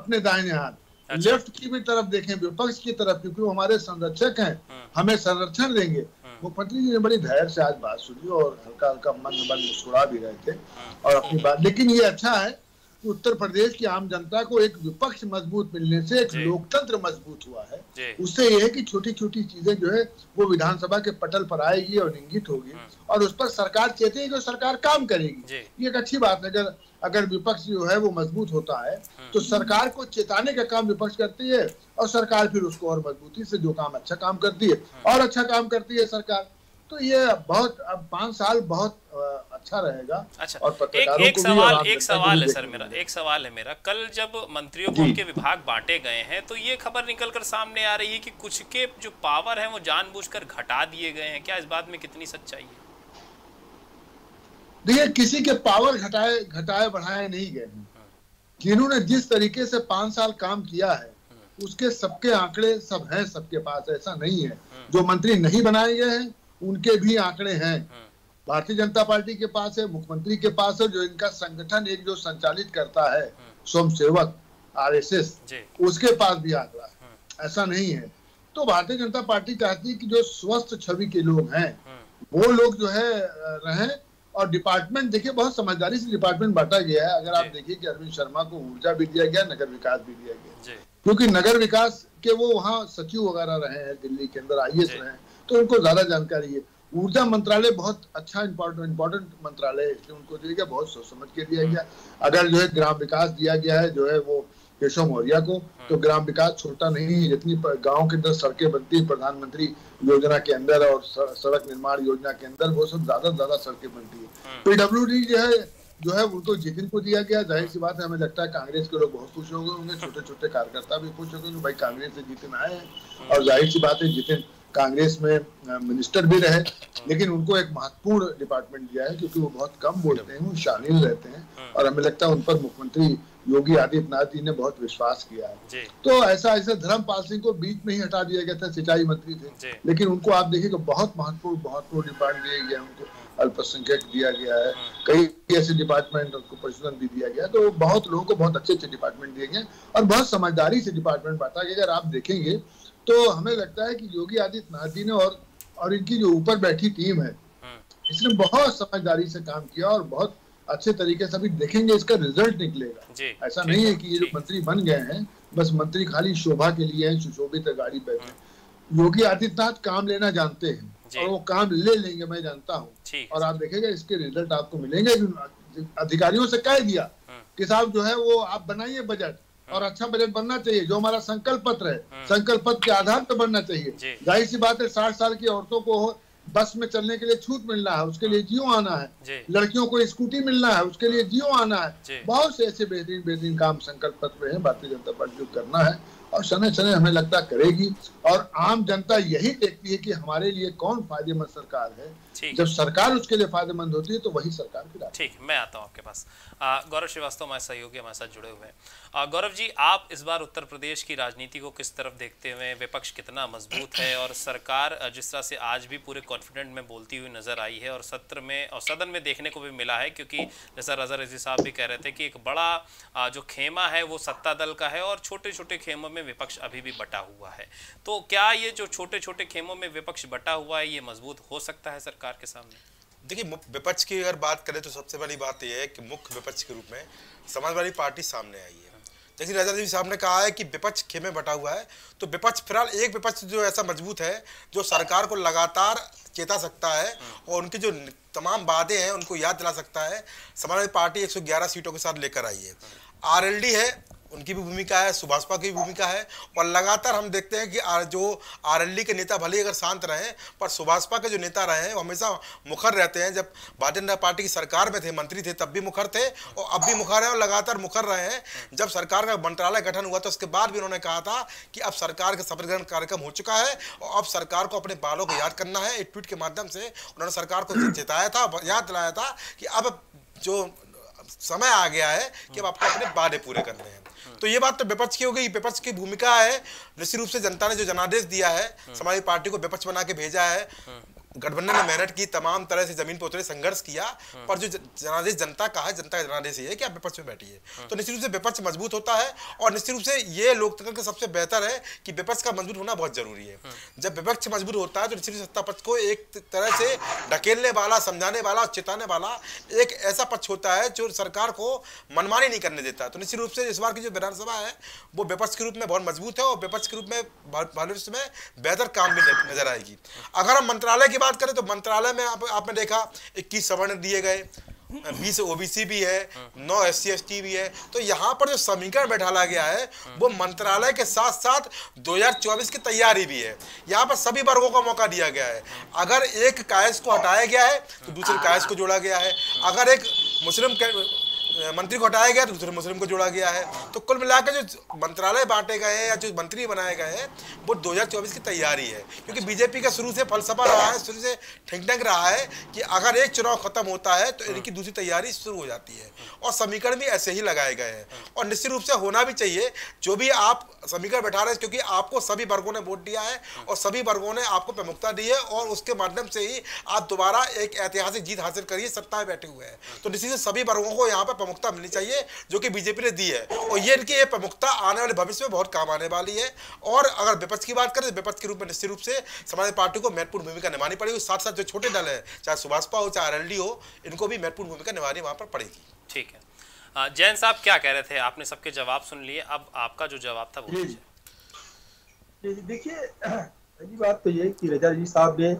अपने दाहिने हाथ लेफ्ट की भी तरफ देखें, विपक्ष की तरफ, क्योंकि वो हमारे संरक्षक हैं, हमें संरक्षण देंगे। मुख्यमंत्री जी ने बड़ी धैर्य से आज बात सुनी और हल्का हल्का मन मन मुस्कुरा भी रहे थे और अपनी बात। लेकिन ये अच्छा है उत्तर प्रदेश की आम जनता को एक विपक्ष मजबूत मिलने से एक लोकतंत्र मजबूत हुआ है। उससे यह है कि छोटी छोटी चीजें जो है वो विधानसभा के पटल पर आएगी और इंगित होगी और उस पर सरकार चेतेगी और सरकार काम करेगी। ये एक अच्छी बात है। अगर अगर विपक्ष जो है वो मजबूत होता है तो सरकार को चेताने का काम विपक्ष करती है और सरकार फिर उसको और मजबूती से जो काम अच्छा काम करती है और अच्छा काम करती है सरकार। तो ये बहुत अब पांच साल बहुत अच्छा रहेगा। अच्छा, और पत्रकारों एक, एक को सवाल भी एक सवाल है सर मेरा एक सवाल है मेरा कल जब मंत्रियों को उनके विभाग बांटे गए हैं तो ये खबर निकलकर सामने आ रही है कि कुछ के जो पावर है वो जानबूझकर घटा दिए गए हैं। क्या इस बात में कितनी सच्चाई है? देखिए, किसी के पावर घटाए घटाए बढ़ाए नहीं गए हैं। जिन्होंने जिस तरीके से पांच साल काम किया है उसके सबके आंकड़े सब है, सबके पास। ऐसा नहीं है जो मंत्री नहीं बनाए गए हैं उनके भी आंकड़े हैं, भारतीय जनता पार्टी के पास है, मुख्यमंत्री के पास है, जो इनका संगठन एक जो संचालित करता है स्वयं सेवक आरएसएस उसके पास भी आंकड़ा है। ऐसा नहीं है। तो भारतीय जनता पार्टी चाहती है कि जो स्वस्थ छवि के लोग हैं वो लोग जो है रहें। और डिपार्टमेंट देखिए बहुत समझदारी से डिपार्टमेंट बांटा गया है। अगर आप देखिए कि अरविंद शर्मा को ऊर्जा भी दिया गया, नगर विकास भी दिया गया, क्योंकि नगर विकास के वो वहाँ सचिव वगैरह रहे हैं, दिल्ली के अंदर आई ए एस रहे हैं तो उनको ज्यादा जानकारी है। ऊर्जा मंत्रालय बहुत अच्छा इम्पोर्टेंट मंत्रालय है, इसलिए उनको दिया गया, बहुत सोच समझ के दिया गया। अगर जो है ग्राम विकास दिया गया है जो है वो केशव मौर्या को, तो ग्राम विकास छोटा नहीं है। जितनी गांव के अंदर सड़कें बनती है प्रधानमंत्री योजना के अंदर और सड़क निर्माण योजना के अंदर वो सब ज्यादा से ज्यादा सड़कें बनती है। पीडब्ल्यूडी जो है जो है उनको जितिन को दिया गया। जाहिर सी बात है, हमें लगता है कांग्रेस के लोग बहुत खुश हो गए होंगे, छोटे छोटे कार्यकर्ता भी खुश हो गए भाई कांग्रेस से जितिन आए हैं। और जाहिर सी बात है जितिन कांग्रेस में मिनिस्टर भी रहे, लेकिन उनको एक महत्वपूर्ण डिपार्टमेंट दिया है क्योंकि वो बहुत कम बोलते हैं, वो शालीन रहते हैं और हमें लगता है उन पर मुख्यमंत्री योगी आदित्यनाथ जी ने बहुत विश्वास किया है। तो ऐसा ऐसा धर्मपाल सिंह को बीच में ही हटा दिया गया था, सिंचाई मंत्री थे, लेकिन उनको आप देखिए बहुत महत्वपूर्ण महत्वपूर्ण डिपार्टमेंट दिया गया, उनको अल्पसंख्यक दिया गया है, कई ऐसे डिपार्टमेंट उनको परिशोधन भी दिया गया। तो बहुत लोगों को बहुत अच्छे अच्छे डिपार्टमेंट दिए गए और बहुत समझदारी से डिपार्टमेंट बांटा गया। अगर आप देखेंगे तो हमें लगता है कि योगी आदित्यनाथ जी ने और और इनकी जो ऊपर बैठी टीम है इसने बहुत समझदारी से काम किया और बहुत अच्छे तरीके से। अभी देखेंगे इसका रिजल्ट निकलेगा। ऐसा नहीं है कि ये जो मंत्री बन गए हैं बस मंत्री खाली शोभा के लिए हैं, सुशोभित गाड़ी बैठे। योगी आदित्यनाथ काम लेना जानते हैं और वो काम ले लेंगे, मैं जानता हूँ। और आप देखेगा इसके रिजल्ट आपको मिलेंगे। अधिकारियों से कह दिया कि साहब जो है वो आप बनाइए बजट और अच्छा बजट बनना चाहिए, जो हमारा संकल्प पत्र है संकल्प पत्र के आधार पर बनना चाहिए। जाहिर सी बात है साठ साल की औरतों को बस में चलने के लिए छूट मिलना है, उसके लिए जियो आना है, लड़कियों को स्कूटी मिलना है, उसके लिए जियो आना है। बहुत से ऐसे बेहतरीन बेहतरीन काम संकल्प पत्र हैं भारतीय जनता पार्टी को करना है और समय समय हमें लगता करेगी। और आम जनता यही देखती है कि हमारे लिए कौन फायदेमंद सरकार है, जब सरकार उसके लिए फायदेमंद होती है तो वही सरकार की राह। ठीक, मैं आता हूँ आपके पास। गौरव श्रीवास्तव हमारे सहयोगी हमारे साथ जुड़े हुए हैं। गौरव जी, आप इस बार उत्तर प्रदेश की राजनीति को किस तरफ देखते हुए, विपक्ष कितना मजबूत है और सरकार जिस तरह से आज भी पूरे कॉन्फिडेंट में बोलती हुई नजर आई है और सत्र में और सदन में देखने को भी मिला है, क्योंकि जैसा रजा रजी साहब भी कह रहे थे कि एक बड़ा जो खेमा है वो सत्ता दल का है और छोटे छोटे खेमों में विपक्ष अभी भी बटा हुआ है, तो क्या ये जो छोटे छोटे खेमों में विपक्ष बटा हुआ है ये मजबूत हो सकता है सरकार के सामने? देखिए, विपक्ष की अगर बात करें तो सबसे बड़ी बात यह है कि मुख्य विपक्ष के रूप में समाजवादी पार्टी सामने आई है। देखिए, राजा देवी साहब ने कहा है कि विपक्ष खेमे बटा हुआ है, तो विपक्ष फिलहाल एक विपक्ष जो ऐसा मजबूत है जो सरकार को लगातार चेता सकता है और उनके जो तमाम वादे हैं उनको याद दिला सकता है। समाजवादी पार्टी एक सौ ग्यारह सीटों के साथ लेकर आई है, आर एल डी है उनकी भी भूमिका है, सुभाषपा की भी भूमिका है और लगातार हम देखते हैं कि जो आरएलडी के नेता भले अगर शांत रहें पर सुभाषपा के जो नेता रहे हैं वो हमेशा मुखर रहते हैं। जब भारतीय जनता पार्टी की सरकार में थे, मंत्री थे, तब भी मुखर थे और अब भी मुखर हैं और लगातार मुखर रहे हैं। जब सरकार का मंत्रालय गठन हुआ तो उसके बाद भी उन्होंने कहा था कि अब सरकार का सबलीकरण कार्यक्रम हो चुका है और अब सरकार को अपने बालों को याद करना है। एक ट्वीट के माध्यम से उन्होंने सरकार को चेताया था, याद दिलाया था कि अब जो समय आ गया है कि अब आपको अपने वादे पूरे करने हैं। तो ये बात तो विपक्ष की हो गई, विपक्ष की भूमिका है। निश्चित रूप से जनता ने जो जनादेश दिया है, समाजवादी पार्टी को विपक्ष बना के भेजा है, गठबंधन ने मेहनत की, तमाम तरह से जमीन पर उतरे, संघर्ष किया, पर जो जनादेश जनता का है, जनता का जनादेश ये है कि आप विपक्ष में बैठिए, तो निश्चित रूप से विपक्ष मजबूत होता है। और निश्चित रूप से ये लोकतंत्र का सबसे बेहतर है कि विपक्ष का मजबूत होना बहुत जरूरी है। जब विपक्ष मजबूत होता है तो निश्चित रूप से सत्ता पक्ष को एक तरह से ढकेलने वाला, समझाने वाला और चेताने वाला एक ऐसा पक्ष होता है जो सरकार को मनमानी नहीं करने देता। तो निश्चित रूप से इस बार की जो विधानसभा है वो विपक्ष के रूप में बहुत मजबूत है और विपक्ष के रूप में भविष्य में बेहतर काम भी नजर आएगी। अगर हम मंत्रालय की बात करें तो मंत्रालय में आप, आपने देखा इक्कीस सवर्ण दिए गए, बीस ओबीसी भी है, नौ एस सी एस टी भी है, तो यहाँ पर जो समीकरण बैठाला गया है वो मंत्रालय के साथ साथ दो हज़ार चौबीस की तैयारी भी है। यहाँ पर सभी वर्गों का मौका दिया गया है। अगर एक कायस को हटाया गया है तो दूसरे कायस को जोड़ा गया है, अगर एक मुस्लिम मंत्री को हटाया गया तो दूसरे मुस्लिम को जोड़ा गया है। तो कुल मिलाकर जो मंत्रालय बांटे गए हैं या जो मंत्री बनाए गए हैं वो दो हज़ार चौबीस की तैयारी है, क्योंकि बीजेपी का शुरू से फलसफा रहा है, शुरू से ठंक ठंक रहा है कि अगर एक चुनाव खत्म होता है तो इनकी दूसरी तैयारी शुरू हो जाती है और समीकरण भी ऐसे ही लगाए गए हैं। और निश्चित रूप से होना भी चाहिए, जो भी आप समीकरण बैठा रहे हैं, क्योंकि आपको सभी वर्गों ने वोट दिया है और सभी वर्गों ने आपको प्रमुखता दी है और उसके माध्यम से ही आप दोबारा एक ऐतिहासिक जीत हासिल करिए, सत्ता में बैठे हुए हैं। तो निश्चित से सभी वर्गों को यहाँ पर प्रमुखता मिलनी चाहिए जो कि बीजेपी ने दी है और ये इनकी ये प्रमुखता आने वाले भविष्य में बहुत काम आने वाली है। और अगर विपक्ष की बात करें तो विपक्ष के रूप में निश्चित रूप से समाजवादी पार्टी को महत्वपूर्ण भूमिका निभानी पड़ेगी, साथ साथ जो छोटे दल है चाहे सुभाषपा हो चाहे आरएलडी हो, इनको भी महत्वपूर्ण भूमिका निभानी वहां पर पड़ेगी। ठीक है, जैन साहब क्या कह रहे थे? आपने सबके जवाब सुन लिए, अब आपका जो जवाब था वो दीजिए। देखिए, पहली बात तो ये कि रजा जी साहब ने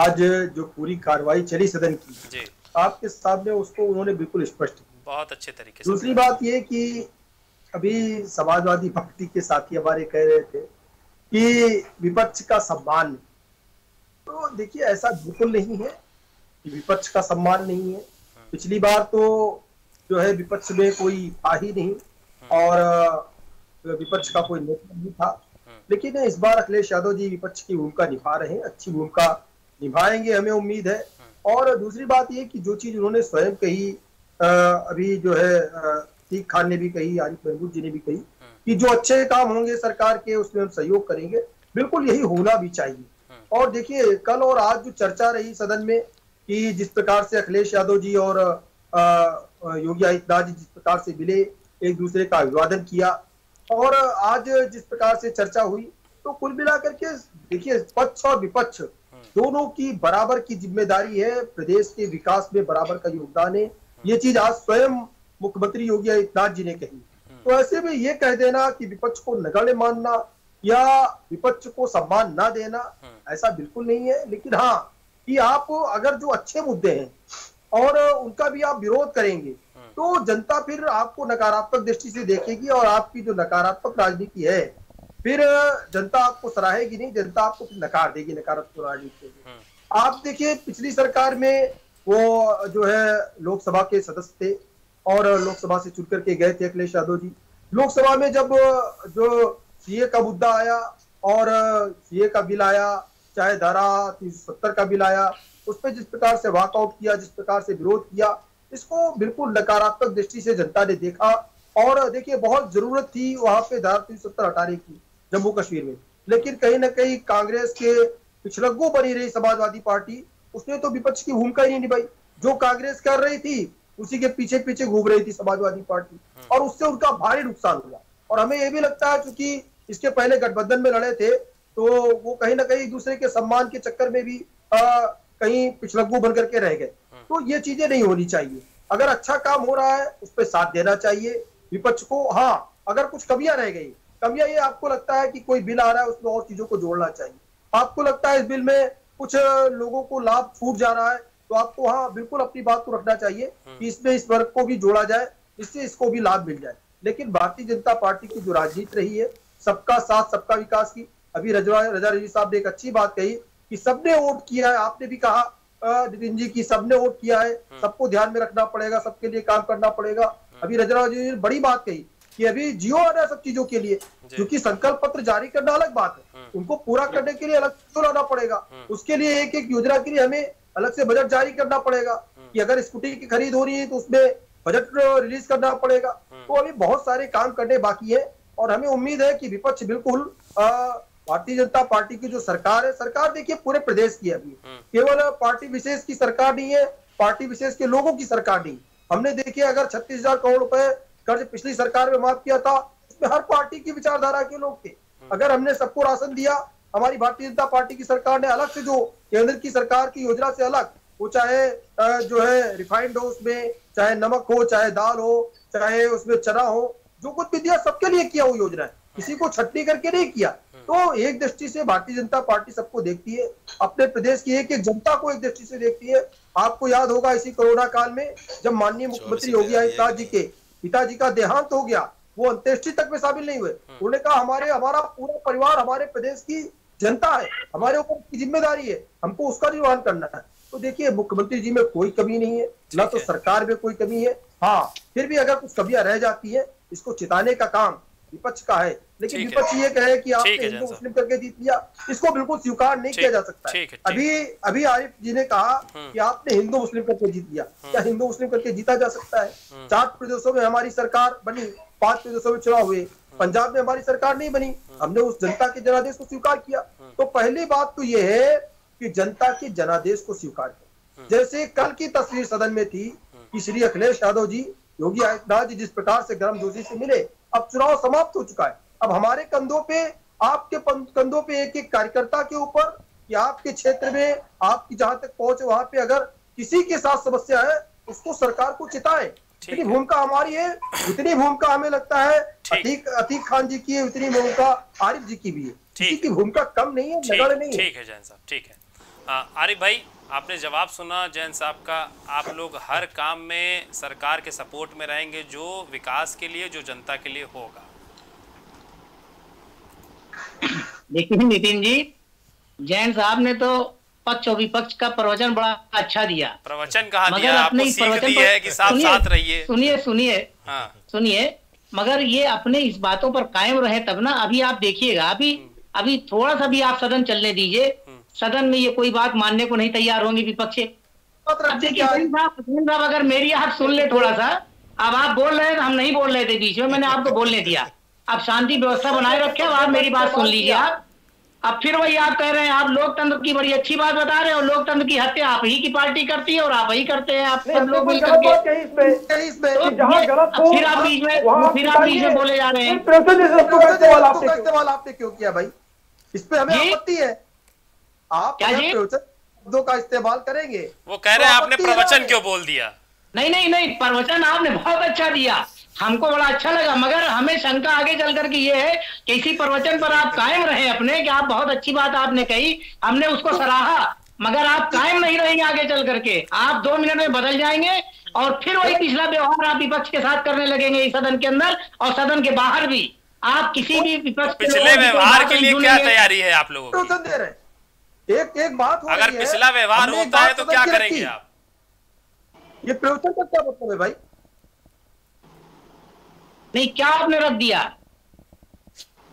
आज जो पूरी कार्रवाई चली सदन की आपके सामने उसको उन्होंने बिल्कुल स्पष्ट किया बहुत अच्छे तरीके से। दूसरी बात ये कि अभी समाजवादी पार्टी के साथी हमारे कह रहे थे कि विपक्ष का सम्मान, तो देखिए ऐसा बिल्कुल नहीं है कि विपक्ष का सम्मान नहीं है। पिछली बार तो जो है विपक्ष में कोई था ही नहीं और विपक्ष का कोई नेता नहीं था, लेकिन इस बार अखिलेश यादव जी विपक्ष की भूमिका निभा रहे हैं, अच्छी भूमिका निभाएंगे, हमें उम्मीद है। और दूसरी बात ये कि जो चीज उन्होंने स्वयं कही, अभी जो है तीक खान ने भी कही, आरिफ महमूद जी ने भी कही कि जो अच्छे काम होंगे सरकार के उसमें हम सहयोग करेंगे, बिल्कुल यही होना भी चाहिए। और देखिए कल और आज जो चर्चा रही सदन में कि जिस प्रकार से अखिलेश यादव जी और योगी आदित्यनाथ जी जिस प्रकार से मिले, एक दूसरे का अभिवादन किया और आज जिस प्रकार से चर्चा हुई, तो कुल मिलाकर के देखिए पक्ष और विपक्ष दोनों की बराबर की जिम्मेदारी है, प्रदेश के विकास में बराबर का योगदान है। ये चीज आज स्वयं मुख्यमंत्री योगी आदित्यनाथ जी ने कही, तो ऐसे में ये कह देना कि विपक्ष को नगण्य मानना या विपक्ष को सम्मान ना देना, ऐसा बिल्कुल नहीं है। लेकिन हाँ कि आप अगर जो अच्छे मुद्दे हैं और उनका भी आप विरोध करेंगे तो जनता फिर आपको नकारात्मक दृष्टि से देखेगी और आपकी जो नकारात्मक राजनीति है फिर जनता आपको सराहेगी नहीं, जनता आपको नकार देगी नकारात्मक राजनीति। आप देखिए पिछली सरकार में वो जो है लोकसभा के सदस्य थे और लोकसभा से चुन करके गए थे अखिलेश यादव जी। लोकसभा में जब जो सीए का मुद्दा आया और सीए का बिल आया, चाहे धारा तीन सौ सत्तर का बिल आया, उस पर जिस प्रकार से वाकआउट किया, जिस प्रकार से विरोध किया, इसको बिल्कुल नकारात्मक दृष्टि से जनता ने देखा। और देखिए बहुत जरूरत थी वहां पे धारा तीन सौ सत्तर हटाने की जम्मू कश्मीर में, लेकिन कहीं ना कहीं कांग्रेस के पिछड़कों बनी रही समाजवादी पार्टी, उसने तो विपक्ष की भूमिका ही नहीं निभाई। जो कांग्रेस कर रही थी उसी के पीछे पीछे घूम रही थी समाजवादी पार्टी और उससे उनका भारी नुकसान हुआ। और हमें यह भी लगता है चूंकि इसके पहले गठबंधन में लड़े थे तो वो कहीं ना कहीं एक दूसरे के सम्मान के चक्कर में भी आ, कहीं पिछड़कों बन करके रह गए। तो ये चीजें नहीं होनी चाहिए। अगर अच्छा काम हो रहा है उस पर साथ देना चाहिए विपक्ष को। हाँ, अगर कुछ कमियां रह गई, कमियां ये आपको लगता है कि कोई बिल आ रहा है उसमें और चीजों को जोड़ना चाहिए, आपको लगता है इस बिल में कुछ लोगों को लाभ छूट जा रहा है, तो आपको हाँ बिल्कुल अपनी बात को रखना चाहिए कि इसमें इस वर्ग को भी जोड़ा जाए, इससे इसको भी लाभ मिल जाए। लेकिन भारतीय जनता पार्टी की जो राजनीति रही है सबका साथ सबका विकास की, अभी रजा रजा रजी साहब ने एक अच्छी बात कही कि सबने वोट किया है, आपने भी कहा नितिन जी की सबने वोट किया है, सबको ध्यान में रखना पड़ेगा, सबके लिए काम करना पड़ेगा। अभी रजा रजी ने बड़ी बात कही कि अभी जियो आ रहा है सब चीजों के लिए, क्योंकि संकल्प पत्र जारी करना अलग बात है, उनको पूरा करने के लिए अलग तो लाना पड़ेगा, उसके लिए एक एक योजना के लिए हमें अलग से बजट जारी करना पड़ेगा कि अगर स्कूटी की खरीद हो रही है तो उसमें बजट रिलीज करना पड़ेगा। तो अभी बहुत सारे काम करने बाकी है और हमें उम्मीद है कि विपक्ष बिल्कुल भारतीय जनता पार्टी की जो सरकार है, सरकार देखिए पूरे प्रदेश की है, अभी केवल पार्टी विशेष की सरकार नहीं है, पार्टी विशेष के लोगों की सरकार नहीं। हमने देखिए अगर छत्तीस हजार करोड़ रुपए कर्ज पिछली सरकार में माफ किया था, उसमें हर पार्टी की विचारधारा के लोग थे। अगर हमने सबको राशन दिया, हमारी भारतीय जनता पार्टी की सरकार ने अलग से जो केंद्र की सरकार की योजना से अलग, वो चाहे जो है रिफाइंड हो, उसमें चाहे नमक हो, चाहे दाल हो, चाहे उसमें चना हो, जो कुछ भी दिया सबके लिए किया वो योजना है, किसी को छटनी करके नहीं किया। तो एक दृष्टि से भारतीय जनता पार्टी सबको देखती है, अपने प्रदेश की एक एक जनता को एक दृष्टि से देखती है। आपको याद होगा इसी कोरोना काल में जब माननीय मुख्यमंत्री योगी आदित्यनाथ जी के पिताजी का देहांत हो गया, वो अंत्येष्टि तक में शामिल नहीं हुए। उन्होंने कहा हमारे हमारा पूरा परिवार हमारे प्रदेश की जनता है, हमारे ऊपर की जिम्मेदारी है, हमको उसका निर्वहन करना है। तो देखिए मुख्यमंत्री जी में कोई कमी नहीं है, ना तो सरकार में कोई कमी है। हाँ, फिर भी अगर कुछ कमियां रह जाती है इसको चिताने का काम विपक्ष का है, लेकिन विपक्ष ये कहे कि आपने हिंदू मुस्लिम करके जीत लिया, इसको बिल्कुल स्वीकार नहीं किया जा सकता है। अभी अभी आरिफ जी ने कहा कि आपने हिंदू मुस्लिम करके जीत लिया, क्या हिंदू मुस्लिम करके जीता जा सकता है? सात प्रदेशों में हमारी सरकार बनी, पांच प्रदेशों में चुनाव हुए, पंजाब में हमारी सरकार नहीं बनी, हमने उस जनता के जनादेश को स्वीकार किया। तो पहली बात तो ये है कि जनता के जनादेश को स्वीकार किया। जैसे कल की तस्वीर सदन में थी कि श्री अखिलेश यादव जी, योगी आदित्यनाथ जी जिस प्रकार से गर्म जोशी से मिले, अब चुनाव समाप्त हो चुका है, अब हमारे कंधों पे, आपके कंधों पे, एक एक कार्यकर्ता के ऊपर कि आपके क्षेत्र में आपकी जहां तक पहुंच वहां पे अगर किसी के साथ समस्या है उसको सरकार को चिताएं। इतनी भूमिका हमारी है, इतनी भूमिका हमें लगता है अतीक अतीक खान जी की है, इतनी भूमिका आरिफ जी की भी है, किसी की भूमिका कम नहीं है, नगण्य नहीं है। ठीक है जैन साहब, ठीक है आरिफ भाई, आपने जवाब सुना जैन साहब का। आप लोग हर काम में सरकार के सपोर्ट में रहेंगे जो विकास के लिए, जो जनता के लिए होगा। देखिए नितिन जी, जैन साहब ने तो पक्ष और विपक्ष का प्रवचन बड़ा अच्छा दिया, प्रवचन कहा दिया, आपने इस प्रवचन पर... है कि साथ साथ रहिए। सुनिए सुनिए हाँ। सुनिए, मगर ये अपने इस बातों पर कायम रहे तब ना। अभी आप देखिएगा, अभी अभी थोड़ा सा भी आप सदन चलने दीजिए, सदन में ये कोई बात मानने को नहीं तैयार होंगे विपक्ष। साहब अगर मेरी आप सुन ले थोड़ा सा, अब आप बोल रहे थे, हम नहीं बोल रहे थे बीच में, मैंने आपको बोलने दिया, आप शांति व्यवस्था बनाए रखे, अब आप मेरी बात सुन लीजिए। आप अब फिर वही आप कह रहे हैं, आप लोकतंत्र की बड़ी अच्छी बात बता रहे हो, लोकतंत्र की हत्या आप ही की पार्टी करती है और आप ही करते हैं, आप सब लोग मिल करके। फिर आप बीच में फिर आप बीच में बोले जा रहे हैं, क्यों किया भाई? इस पे हमें आपत्ति है, आप क्या शब्दों का इस्तेमाल करेंगे। वो कह रहे हैं आपने प्रवचन क्यों बोल दिया? नहीं नहीं नहीं, प्रवचन आपने बहुत अच्छा दिया, हमको बड़ा अच्छा लगा, मगर हमें शंका आगे चल करके ये है कि इसी प्रवचन पर आप कायम रहे अपने, कि आप बहुत अच्छी बात आपने कही, हमने उसको सराहा, मगर आप कायम नहीं रहेंगे आगे चल करके, आप दो मिनट में बदल जाएंगे और फिर वही पिछला व्यवहार आप विपक्ष के साथ करने लगेंगे इस सदन के अंदर और सदन के बाहर भी। आप किसी भी विपक्ष पिछले व्यवहार के लिए क्या तैयारी है आप लोगों को? एक एक बात हो रही है। अगर पिछला व्यवहार होता है तो क्या करेंगे आप? ये प्रवचन का क्या मतलब है भाई? नहीं, क्या आपने रख दिया?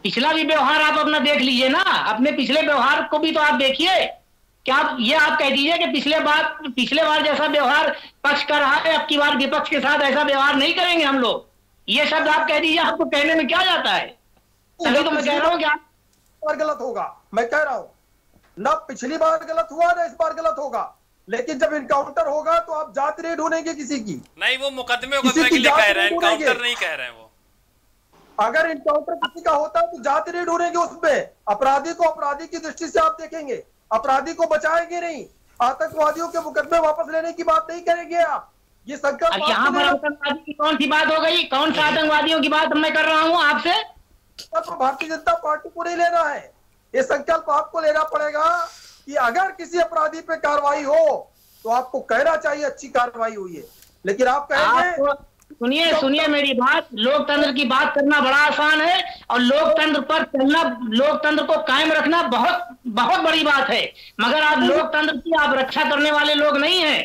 पिछला भी व्यवहार आप अपना देख लीजिए ना, अपने पिछले व्यवहार को भी तो आप देखिए। क्या आप ये आप कह दीजिए कि पिछले बार पिछले बार जैसा व्यवहार पक्ष कर रहा है, अब की बार विपक्ष के साथ ऐसा व्यवहार नहीं करेंगे हम लोग, ये शब्द आप कह दीजिए। आपको कहने में क्या जाता है? तभी तो मैं कह रहा हूँ क्या गलत होगा। मैं कह रहा हूँ ना पिछली बार गलत हुआ ना इस बार गलत होगा, लेकिन जब इनकाउंटर होगा तो आप जात रेड होनेंगे किसी की नहीं। वो मुकदमे को के लिए कह रहे हैं, इनकाउंटर नहीं कह रहे हैं वो। अगर इनकाउंटर किसी का होता है तो जात रेड होनेंगे उसमें। अपराधी को अपराधी की दृष्टि से आप देखेंगे, अपराधी को बचाएंगे नहीं, आतंकवादियों के मुकदमे वापस लेने की बात नहीं करेंगे आप। ये संकल्प यहाँ पर आतंकवादी की कौन सी बात हो गई? कौन सा आतंकवादियों की बात मैं कर रहा हूँ आपसे? भारतीय जनता पार्टी को नहीं लेना है ये संकल्प, आपको लेना पड़ेगा कि अगर किसी अपराधी पे कार्रवाई हो तो आपको कहना चाहिए अच्छी कार्रवाई हुई है, लेकिन आप कहेंगे। सुनिए सुनिए मेरी बात, लोकतंत्र की बात करना बड़ा आसान है और लोकतंत्र पर चलना, लोकतंत्र को कायम रखना बहुत बहुत बड़ी बात है, मगर आप लोकतंत्र की आप रक्षा करने वाले लोग नहीं है।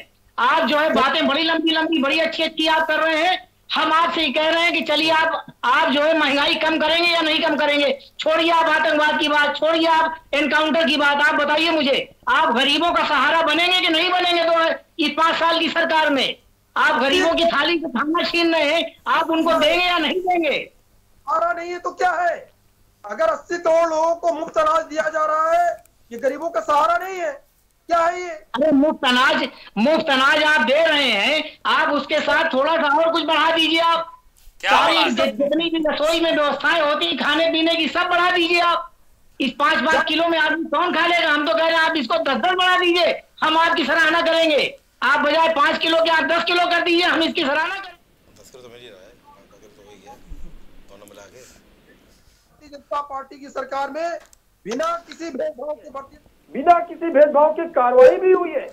आप जो है बातें बड़ी लंबी लंबी बड़ी अच्छी अच्छी आप कर रहे हैं। हम आपसे कह रहे हैं कि चलिए आप आप जो है महंगाई कम करेंगे या नहीं कम करेंगे। छोड़िए आप आतंकवाद की बात, छोड़िए आप एनकाउंटर की बात। आप बताइए मुझे, आप गरीबों का सहारा बनेंगे कि नहीं बनेंगे? तो इस पांच साल की सरकार में आप गरीबों की थाली से खाना छीन रहे हैं, आप उनको देंगे या नहीं देंगे? सहारा नहीं है तो क्या है? अगर अस्सी करोड़ लोगों को मुफ्त अनाज दिया जा रहा है, ये गरीबों का सहारा नहीं है क्या है ये? अरे मुफ्त अनाज मुफ्त अनाज आप दे रहे हैं, आप उसके साथ थोड़ा सा और कुछ बढ़ा दीजिए आप। जितनी भी रसोई में व्यवस्थाएं होती खाने पीने की सब बढ़ा दीजिए आप। इस पांच पांच किलो में आदमी कौन खा लेगा? हम तो कह रहे हैं आप इसको दस दस बढ़ा दीजिए, हम आपकी सराहना करेंगे। आप बजाय पांच किलो के आप दस किलो कर दीजिए, हम इसकी सराहना करेंगे। भारतीय जनता पार्टी की सरकार में बिना किसी भेदभाव के बिना किसी भेदभाव के कार्रवाई भी हुई है।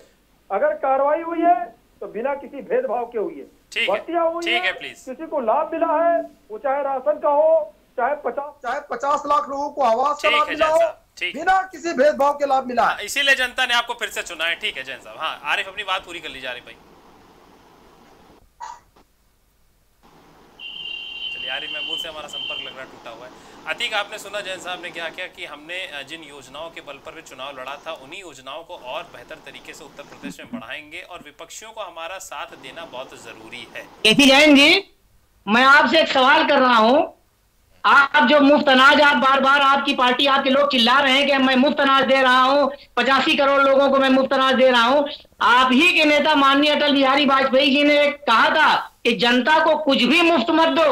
अगर कार्रवाई हुई है तो बिना किसी भेदभाव के हुई है। ठीक है, ठीक है, प्लीज। किसी को लाभ मिला है, वो चाहे राशन का हो, चाहे पचास चाहे पचास लाख लोगों को आवास का लाभ मिला हो, बिना किसी भेदभाव के लाभ मिला है। इसीलिए जनता ने आपको फिर से चुना है। ठीक है जैन साहब, हाँ आरिफ अपनी बात पूरी कर ली जा रही भाई। चलिए आरिफ महबूब से हमारा संपर्क लग रहा टूटा हुआ है। अतीक, आपने सुना जैन साहब ने क्या किया कि हमने जिन योजनाओं के बल पर भी चुनाव लड़ा था, उन्हीं योजनाओं को और बेहतर तरीके से उत्तर प्रदेश में बढ़ाएंगे और विपक्षियों को हमारा साथ देना बहुत जरूरी है। एपी जैन जी, मैं आपसे एक सवाल कर रहा हूं। आप जो मुफ्त अनाज आप बार बार आपकी पार्टी आपके लोग चिल्ला रहे हैं कि मैं मुफ्त अनाज दे रहा हूँ, पचासी करोड़ लोगों को मैं मुफ्त अनाज दे रहा हूँ। आप ही के नेता माननीय अटल बिहारी वाजपेयी जी ने कहा था कि जनता को कुछ भी मुफ्त मत दो।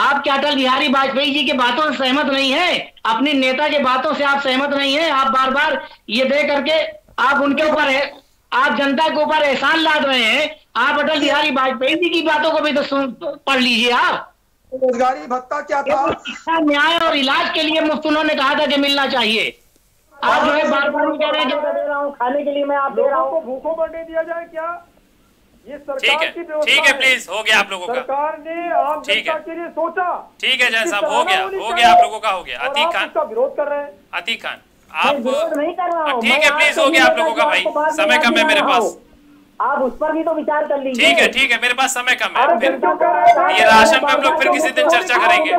आप क्या अटल बिहारी वाजपेयी जी के बातों से सहमत नहीं है? अपने नेता के बातों से आप सहमत नहीं है। आप बार बार ये दे करके आप उनके ऊपर है, आप जनता के ऊपर एहसान लाद रहे हैं। आप अटल बिहारी वाजपेयी जी की बातों को भी तो सुन पढ़ लीजिए आप। रोजगारी भत्ता क्या था? शिक्षा, न्याय और इलाज के लिए मुफ्त उन्होंने कहा था कि मिलना चाहिए। आप जो है बार बार कह रहे हैं खाने के लिए मैं आप दे रहा हूँ, भूखों पर नहीं दिया जाए क्या? ये सरकार की व्यवस्था, ठीक है प्लीज, हो गया आप लोगों का। सरकार ने आम जनता के लिए सोचा। ठीक है जैन साहब, हो गया हो गया आप लोगों का, हो गया। अतीक खान का विरोध कर रहे हैं। अतीक खान आप नहीं कर रहा हूँ, ठीक है प्लीज, हो गया आप लोगों का भाई, समय कम है मेरे पास। आप उस पर भी तो विचार कर लीजिए। ठीक है ठीक है, मेरे पास समय कम है। फिर ये राशन पे हम लोग फिर किसी दिन चर्चा करेंगे। ठीक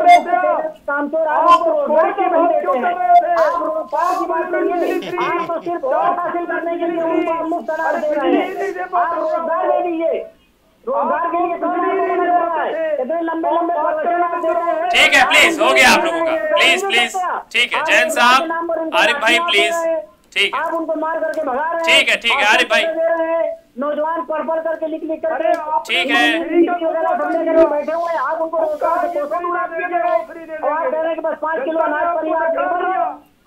है प्लीज, हो गया आप लोगों का, प्लीज प्लीज। ठीक है जैन साहब, आरिफ भाई प्लीज, ठीक है, ठीक है ठीक है आरिफ भाई, नौजवान पढ़ पढ़ करके लिख लिख करके, ठीक है, बैठे हुए आप उनको बस पाँच किलो अनाज परिवार,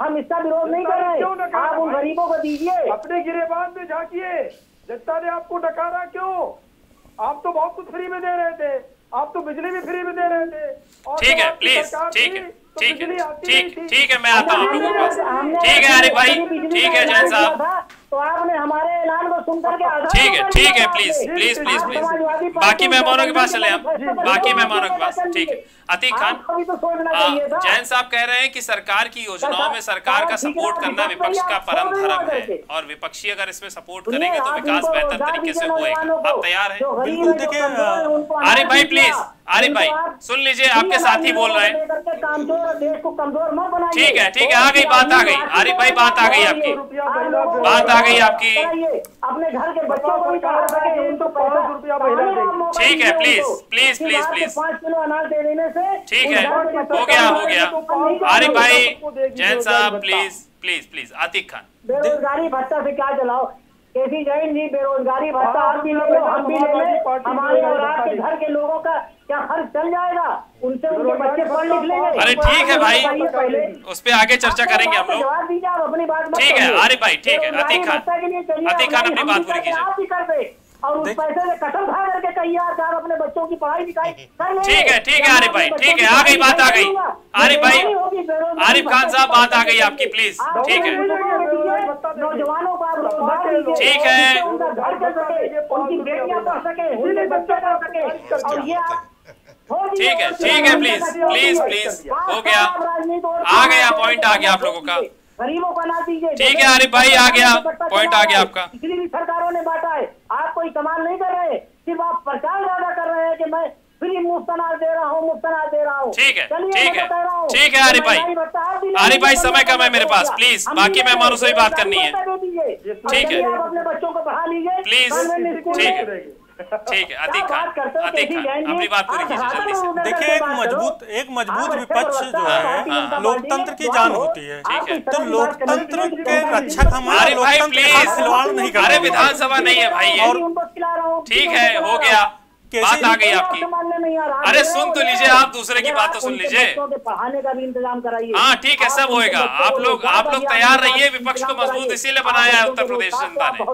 हम इसका विरोध नहीं कर रहे। आप उन गरीबों को दीजिए। अपने गिरेबान में झांकिए, जनता ने आपको डकारा क्यों? आप तो बहुत कुछ फ्री में दे रहे थे, आप तो बिजली भी फ्री में दे रहे थे। ठीक है प्लीज, ठीक है ठीक है ठीक ठीक है, मैं आता हूँ आप लोगों के पास। ठीक है आरिफ भाई, ठीक है जैन साहब, तो आपने हमारे ऐलान को सुनकर के आधार ठीक है ठीक है प्लीज प्लीज प्लीज प्लीज बाकी मेहमानों के पास चले हम बाकी मेहमानों के पास ठीक है। अतीक खान, जैन साहब कह रहे हैं कि सरकार की योजनाओं में सरकार का सपोर्ट करना विपक्ष का परम धर्म है और विपक्षी अगर इसमें सपोर्ट करेंगे तो विकास बेहतर तरीके से होएगा। आप तैयार हैं? आरिफ भाई प्लीज, आरिफ भाई सुन लीजिए, आपके साथी बोल रहे हैं। ठीक है ठीक है, आ गई बात, आ गई आरिफ भाई बात आ गई आपकी, बात आ गई आपकी अपने घर के बच्चों को भी ठीक है प्लीज प्लीज प्लीज प्लीज पाँच किलो अनाज देने से ठीक है, हो गया हो गया। आरिफ भाई, जैन साहब please please please. Atiq Khan, बेरोजगारी भत्ता से क्या चलाओ, केसी जैन जी बेरोजगारी भत्ता आप भी ले लो हम भी ले लें, हमारे और आपके घर के लोगों का क्या खर्च चल जाएगा, उनसे उनके बच्चे पढ़ लिख लेंगे। अरे ठीक है भाई, उस पर आगे चर्चा करेंगे हम लोग, जवाब दीजिए आप अपनी बात। ठीक है आरिफ भाई, ठीक है अतीक खान, अतीक खान अपनी बात पूरी कीजिए और उस पैसे से कसम खा करके तैयार कर अपने बच्चों की पढ़ाई लिखाई कर ले। ठीक है ठीक है आरिफ भाई, ठीक है आ गई बात, आ गई आरिफ भाई, आरिफ खान साहब बात आ गई आपकी प्लीज। ठीक है नौजवानों को आप ठीक है ठीक है ठीक है प्लीज प्लीज प्लीज हो गया, आ गया पॉइंट, आ गया आप लोगों का, गरीबों को ना दीजिए। ठीक है आरिफ भाई, आ गया पॉइंट, आ गया आपका। इसलिए भी सरकारों ने बांटा है, आप कोई कमाल नहीं कर रहे, सिर्फ आप प्रचार ज्यादा कर रहे हैं कि मैं फ्री मुफ्त अनाज दे रहा हूँ मुफ्त अनाज दे रहा हूँ। ठीक है ठीक है ठीक है आरिफ भाई, आरिफ भाई समय कम है मेरे पास प्लीज, बाकी मेहमानों से भी बात करनी है। ठीक है आप अपने बच्चों को पढ़ा लीजिए प्लीज। ठीक है ठीक है अतीक खान, अतीक खान अपनी बात पूरी कीजिए जल्दी से। देखिए एक मजबूत एक मजबूत विपक्ष जो है लोकतंत्र की जान होती है। ठीक है तो लोकतंत्र के रक्षक हमारे लोकतंत्र के साथ खिलवाड़ नहीं कर रहे, विधानसभा नहीं है भाई ये। ठीक है हो गया, बात आ गई आपकी। अरे सुन तो लीजिए आप, दूसरे की बात तो सुन लीजिए, पढ़ाने का भी इंतजाम कराइए। हाँ ठीक है सब होएगा, आप लोग आप लोग तैयार रहिए। विपक्ष को मजबूत इसीलिए बनाया है उत्तर प्रदेश जनता ने,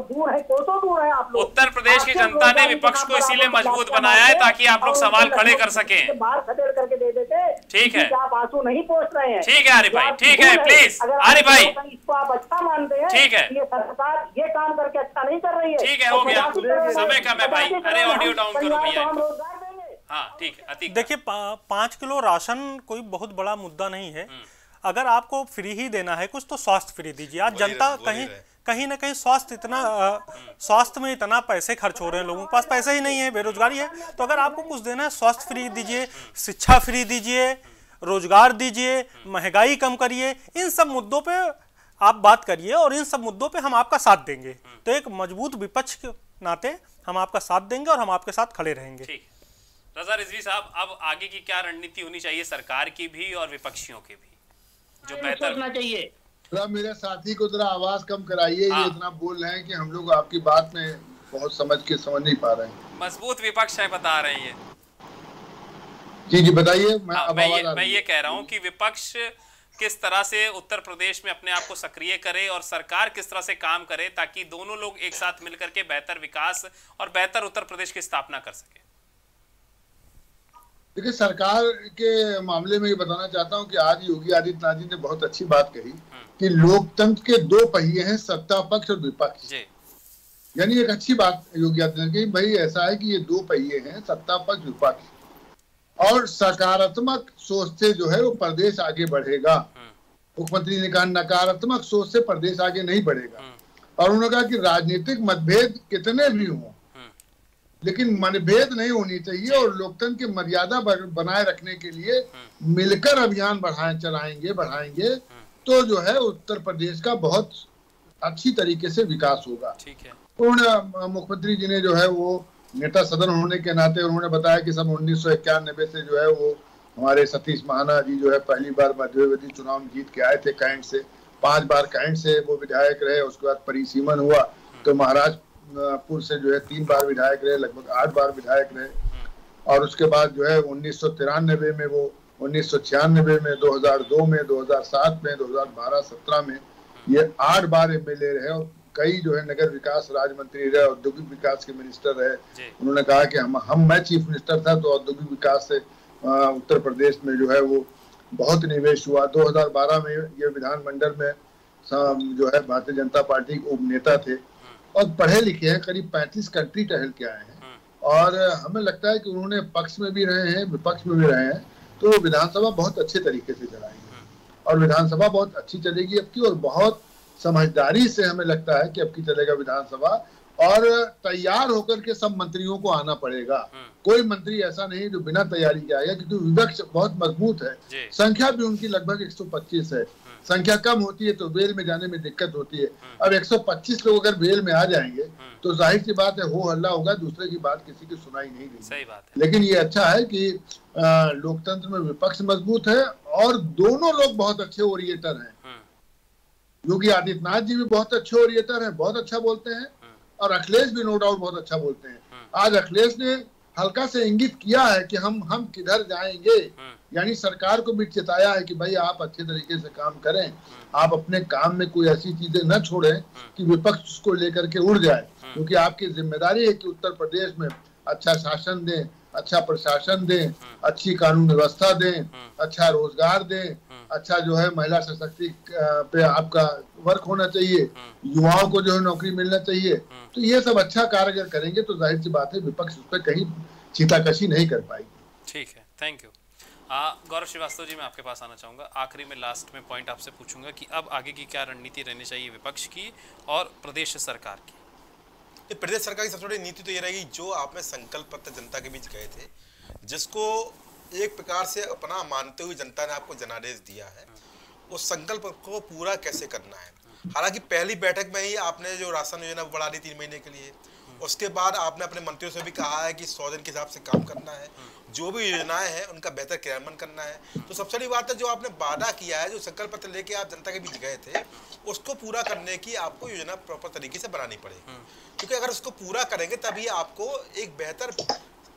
उत्तर प्रदेश की जनता ने विपक्ष को इसीलिए मजबूत बनाया है ताकि आप लोग सवाल खड़े कर सके। ठीक है आप आंसू नहीं पहुँच रहे हैं। ठीक है आरिफ भाई, ठीक है प्लीज आरिफ भाई, इसको आप अच्छा मानते हैं। ठीक है ये काम करके अच्छा नहीं कर रही है। ठीक है हो गया, समय कम है भाई, अरे ऑडियो डाउन करो। हाँ ठीक है। देखिए पा, पाँच किलो राशन कोई बहुत बड़ा मुद्दा नहीं है, अगर आपको फ्री ही देना है कुछ तो स्वास्थ्य फ्री दीजिए। आज जनता कहीं कहीं ना कहीं स्वास्थ्य इतना स्वास्थ्य में इतना पैसे खर्च हो रहे हैं, लोगों के पास पैसे ही नहीं है, बेरोजगारी है, तो अगर आपको कुछ देना है स्वास्थ्य फ्री दीजिए, शिक्षा फ्री दीजिए, रोजगार दीजिए, महंगाई कम करिए, इन सब मुद्दों पर आप बात करिए और इन सब मुद्दों पर हम आपका साथ देंगे। तो एक मजबूत विपक्ष के नाते हम आपका साथ देंगे और हम आपके साथ खड़े रहेंगे। ठीक है रजा रिजवी साहब, अब आगे की क्या रणनीति होनी चाहिए सरकार की भी और विपक्षियों की भी जो बेहतर होना चाहिए? जरा मेरे साथी को जरा आवाज कम कराइए, ये इतना बोल रहे हैं कि हम लोग आपकी बात में बहुत समझ के समझ नहीं पा रहे हैं। मजबूत विपक्ष है बता रहे हैं जी जी बताइए। मैं मैं ये कह रहा हूँ कि विपक्ष किस तरह से उत्तर प्रदेश में अपने आप को सक्रिय करे और सरकार किस तरह से काम करे ताकि दोनों लोग एक साथ मिलकर के बेहतर विकास और बेहतर उत्तर प्रदेश की स्थापना कर सके। देखिए सरकार के मामले में ये बताना चाहता हूं कि आज योगी आदित्यनाथ जी ने बहुत अच्छी बात कही कि लोकतंत्र के दो पहिए हैं, सत्ता पक्ष और विपक्ष। यानी एक अच्छी बात योगी आदित्यनाथ की भाई ऐसा है कि ये दो पहिए हैं, सत्ता पक्ष विपक्ष, और सकारात्मक सोच से जो है वो प्रदेश आगे बढ़ेगा। मुख्यमंत्री ने कहा नकारात्मक सोच से प्रदेश आगे नहीं बढ़ेगा, और उन्होंने कहा कि राजनीतिक मतभेद कितने भी हों लेकिन मतभेद नहीं होनी चाहिए, और लोकतंत्र की मर्यादा बनाए रखने के लिए मिलकर अभियान बढ़ाए चलाएंगे बढ़ाएंगे तो जो है उत्तर प्रदेश का बहुत अच्छी तरीके से विकास होगा। उन्होंने मुख्यमंत्री जी ने जो है वो नेता सदन होने के नाते उन्होंने बताया कि सन उन्नीस सौ इक्यानबे से जो है वो हमारे सतीश महाना जी जो है पहली बार मध्यवर्ती चुनाव जीत के आए थे कैंट से, पांच बार कैंट से वो विधायक रहे, उसके बाद परिसीमन हुआ तो महाराजपुर से जो है तीन बार विधायक रहे, लगभग आठ बार विधायक रहे, और उसके बाद जो है उन्नीस सौ तिरानबे में वो उन्नीस सौ छियानबे में, दो हजार दो में, दो हजार सात में, दो हजार बारह सत्रह में ये आठ बार एम एल ए रहे और कई जो है नगर विकास राज्य मंत्री रहे, औद्योगिक विकास के मिनिस्टर रहे। उन्होंने कहा कि हम हम मैं चीफ मिनिस्टर था तो औद्योगिक विकास से आ, उत्तर प्रदेश में जो है वो बहुत निवेश हुआ। दो हजार बारह में ये विधानमंडल में जो है भारतीय जनता पार्टी के उपनेता थे और पढ़े लिखे हैं, करीब पैंतीस कंट्री टहल के आए हैं और हमें लगता है कि उन्होंने पक्ष में भी रहे हैं, विपक्ष में भी रहे हैं, तो विधानसभा बहुत अच्छे तरीके से चलाएंगे और विधानसभा बहुत अच्छी चलेगी अब की, और बहुत समझदारी से हमें लगता है कि अब की चलेगा विधानसभा। और तैयार होकर के सब मंत्रियों को आना पड़ेगा, कोई मंत्री ऐसा नहीं जो बिना तैयारी के आएगा, क्योंकि विपक्ष बहुत मजबूत है, संख्या भी उनकी लगभग एक सौ पच्चीस है। संख्या कम होती है तो वेल में जाने में दिक्कत होती है। अब एक सौ पच्चीस लोग अगर वेल में आ जाएंगे तो जाहिर सी बात है हो हल्ला होगा, दूसरे की बात किसी की सुनाई नहीं देगी। सही बात है। लेकिन ये अच्छा है कि लोकतंत्र में विपक्ष मजबूत है और दोनों लोग बहुत अच्छे ओरिएटर हैं। योगी आदित्यनाथ जी भी बहुत अच्छे ओरिएटर हैं, बहुत अच्छा बोलते हैं, और अखिलेश भी नो डाउट बहुत अच्छा बोलते हैं। आज अखिलेश ने हल्का से इंगित किया है कि हम हम किधर जाएंगे, यानी सरकार को भी चेताया है कि भाई आप अच्छे तरीके से काम करें, आप अपने काम में कोई ऐसी चीजें न छोड़ें कि विपक्ष उसको लेकर के उड़ जाए, क्योंकि आपकी जिम्मेदारी है कि उत्तर प्रदेश में अच्छा शासन दें, अच्छा प्रशासन दें, अच्छी कानून व्यवस्था दें, अच्छा रोजगार दें, अच्छा जो है महिला सशक्ति पे आपका वर्क होना चाहिए, युवाओं को जो है नौकरी मिलना चाहिए। तो ये सब अच्छा कार्य अगर करेंगे तो जाहिर सी बात है विपक्ष उस पर कहीं चीताकशी नहीं कर पाएगी। ठीक है, थैंक यू। गौरव श्रीवास्तव जी, मैं आपके पास आना चाहूँगा, आखिरी में लास्ट में पॉइंट आपसे पूछूंगा कि अब आगे की क्या रणनीति रहनी चाहिए विपक्ष की और प्रदेश सरकार की। प्रदेश सरकार की सबसे बड़ी नीति तो ये रहेगी जो आप में संकल्प पत्र जनता के बीच गए थे, जिसको एक प्रकार से अपना मानते हुए जनता ने आपको जनादेश दिया है, उस संकल्प को पूरा कैसे करना है। हालांकि पहली बैठक में ही आपने जो राशन योजना बढ़ा दी तीन महीने के लिए, उसके बाद आपने अपने मंत्रियों से भी कहा है कि सौ दिन के हिसाब से काम करना है, जो भी योजनाएं हैं उनका बेहतर क्रियान्वयन करना है। तो सबसे बड़ी बात है जो आपने वादा किया है, जो संकल्प पत्र लेके आप जनता के बीच गए थे, उसको पूरा करने की आपको योजना प्रॉपर तरीके से बनानी पड़ेगी, क्योंकि अगर उसको पूरा करेंगे तभी आपको एक बेहतर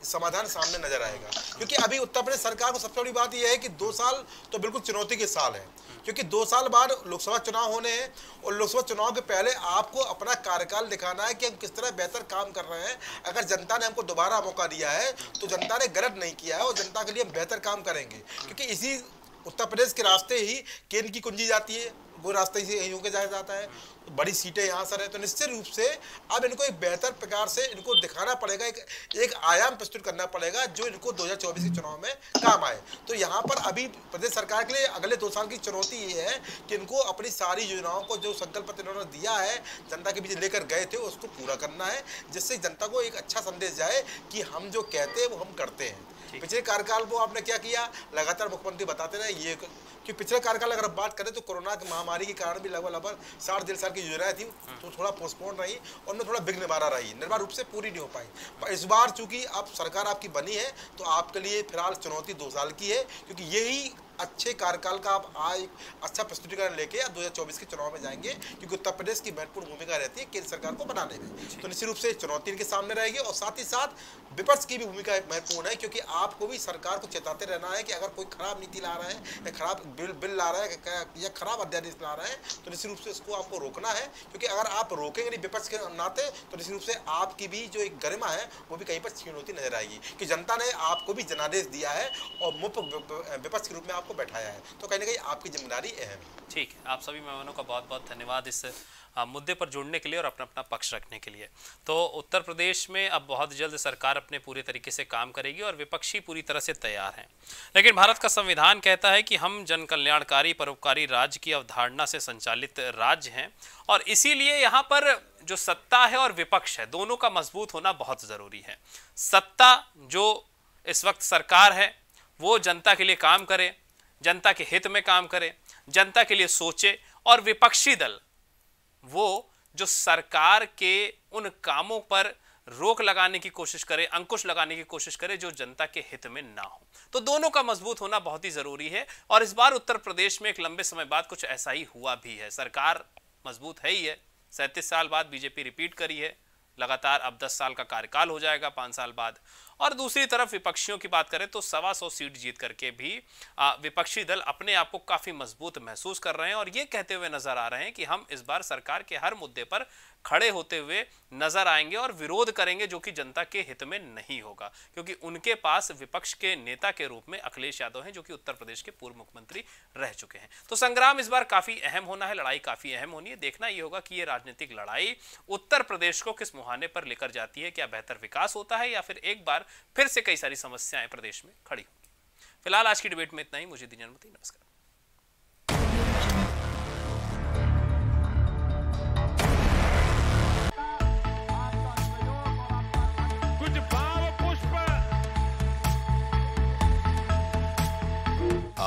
समाधान सामने नजर आएगा। क्योंकि अभी उत्तर प्रदेश सरकार को सबसे बड़ी बात यह है कि दो साल तो बिल्कुल चुनौती के साल है, क्योंकि दो साल बाद लोकसभा चुनाव होने हैं और लोकसभा चुनाव के पहले आपको अपना कार्यकाल दिखाना है कि हम किस तरह बेहतर काम कर रहे हैं। अगर जनता ने हमको दोबारा मौका दिया है तो जनता ने गलत नहीं किया है और जनता के लिए हम बेहतर काम करेंगे, क्योंकि इसी उत्तर प्रदेश के रास्ते ही केंद्र की कुंजी जाती है, वो रास्ते से यहीं होकर जाया जाता है, तो बड़ी सीटें यहाँ सर है। तो निश्चित रूप से अब इनको एक बेहतर प्रकार से इनको दिखाना पड़ेगा, एक एक आयाम प्रस्तुत करना पड़ेगा जो इनको दो हज़ार चौबीस के चुनाव में काम आए। तो यहाँ पर अभी प्रदेश सरकार के लिए अगले दो साल की चुनौती ये है कि इनको अपनी सारी योजनाओं को जो संकल्प पत्र इन्होंने दिया है जनता के बीच लेकर गए थे उसको पूरा करना है, जिससे जनता को एक अच्छा संदेश जाए कि हम जो कहते हैं वो हम करते हैं। पिछले कार्यकाल को आपने क्या किया, लगातार मुख्यमंत्री बताते रहे ये कि पिछले कार्यकाल अगर आप बात करें तो कोरोना की महामारी के कारण भी लगभग लगभग साठ डेढ़ साल की योजनाएं थी तो थोड़ा पोस्टपोन रही और उनमें थोड़ा विघ्न बाधा रही, निर्बाध रूप से पूरी नहीं हो पाई। पर इस बार चूंकि आप सरकार आपकी बनी है तो आपके लिए फिलहाल चुनौती दो साल की है, क्योंकि यही अच्छे कार्यकाल का आप आज अच्छा प्रस्तुतिकरण लेके आप दो हज़ार चौबीस के चुनाव में जाएंगे, क्योंकि उत्तर प्रदेश की महत्वपूर्ण भूमिका रहती है केंद्र सरकार को बनाने में। तो निश्चित रूप से चुनौती इनके सामने रहेगी और साथ ही साथ विपक्ष की भी भूमिका महत्वपूर्ण है, क्योंकि आपको भी सरकार को चेताते रहना है कि अगर कोई खराब नीति ला रहा है या खराब बिल बिल ला रहा है या खराब अध्यादेश ला रहा है तो निश्चित रूप से उसको आपको रोकना है, क्योंकि अगर आप रोकेंगे नहीं विपक्ष के नाते तो निश्चित रूप से आपकी भी जो एक गरिमा है वो भी कहीं पर छीन होती नजर आएगी, कि जनता ने आपको भी जनादेश दिया है और मुफ्त विपक्ष के रूप में आपको बैठाया है, तो कहीं ना कहीं आपकी जिम्मेदारी अहम है। ठीक है, आप सभी मेहमानों का बहुत बहुत धन्यवाद इस मुद्दे पर जुड़ने के लिए और अपना अपना पक्ष रखने के लिए। तो उत्तर प्रदेश में अब बहुत जल्द सरकार अपने पूरे तरीके से काम करेगी और विपक्षी पूरी तरह से तैयार हैं, लेकिन भारत का संविधान कहता है कि हम जन कल्याणकारी परोपकारी राज्य की अवधारणा से संचालित राज्य हैं और इसीलिए यहाँ पर जो सत्ता है और विपक्ष है दोनों का मजबूत होना बहुत ज़रूरी है। सत्ता जो इस वक्त सरकार है वो जनता के लिए काम करे, जनता के हित में काम करे, जनता के लिए सोचे, और विपक्षी दल वो जो सरकार के उन कामों पर रोक लगाने की कोशिश करे, अंकुश लगाने की कोशिश करे जो जनता के हित में ना हो। तो दोनों का मजबूत होना बहुत ही जरूरी है और इस बार उत्तर प्रदेश में एक लंबे समय बाद कुछ ऐसा ही हुआ भी है। सरकार मजबूत है ही है, सैंतीस साल बाद बीजेपी रिपीट करी है लगातार, अब दस साल का कार्यकाल हो जाएगा पाँच साल बाद, और दूसरी तरफ विपक्षियों की बात करें तो सवा सौ सीट जीत करके भी विपक्षी दल अपने आप को काफी मजबूत महसूस कर रहे हैं और ये कहते हुए नजर आ रहे हैं कि हम इस बार सरकार के हर मुद्दे पर खड़े होते हुए नजर आएंगे और विरोध करेंगे, जो कि जनता के हित में नहीं होगा, क्योंकि उनके पास विपक्ष के नेता के रूप में अखिलेश यादव हैं जो कि उत्तर प्रदेश के पूर्व मुख्यमंत्री रह चुके हैं। तो संग्राम इस बार काफी अहम होना है, लड़ाई काफी अहम होनी है। देखना यह होगा कि यह राजनीतिक लड़ाई उत्तर प्रदेश को किस मुहाने पर लेकर जाती है, क्या बेहतर विकास होता है या फिर एक बार फिर से कई सारी समस्याएं प्रदेश में खड़ी होंगी। फिलहाल आज की डिबेट में इतना ही। मुझे दीजिए अनुमति, नमस्कार।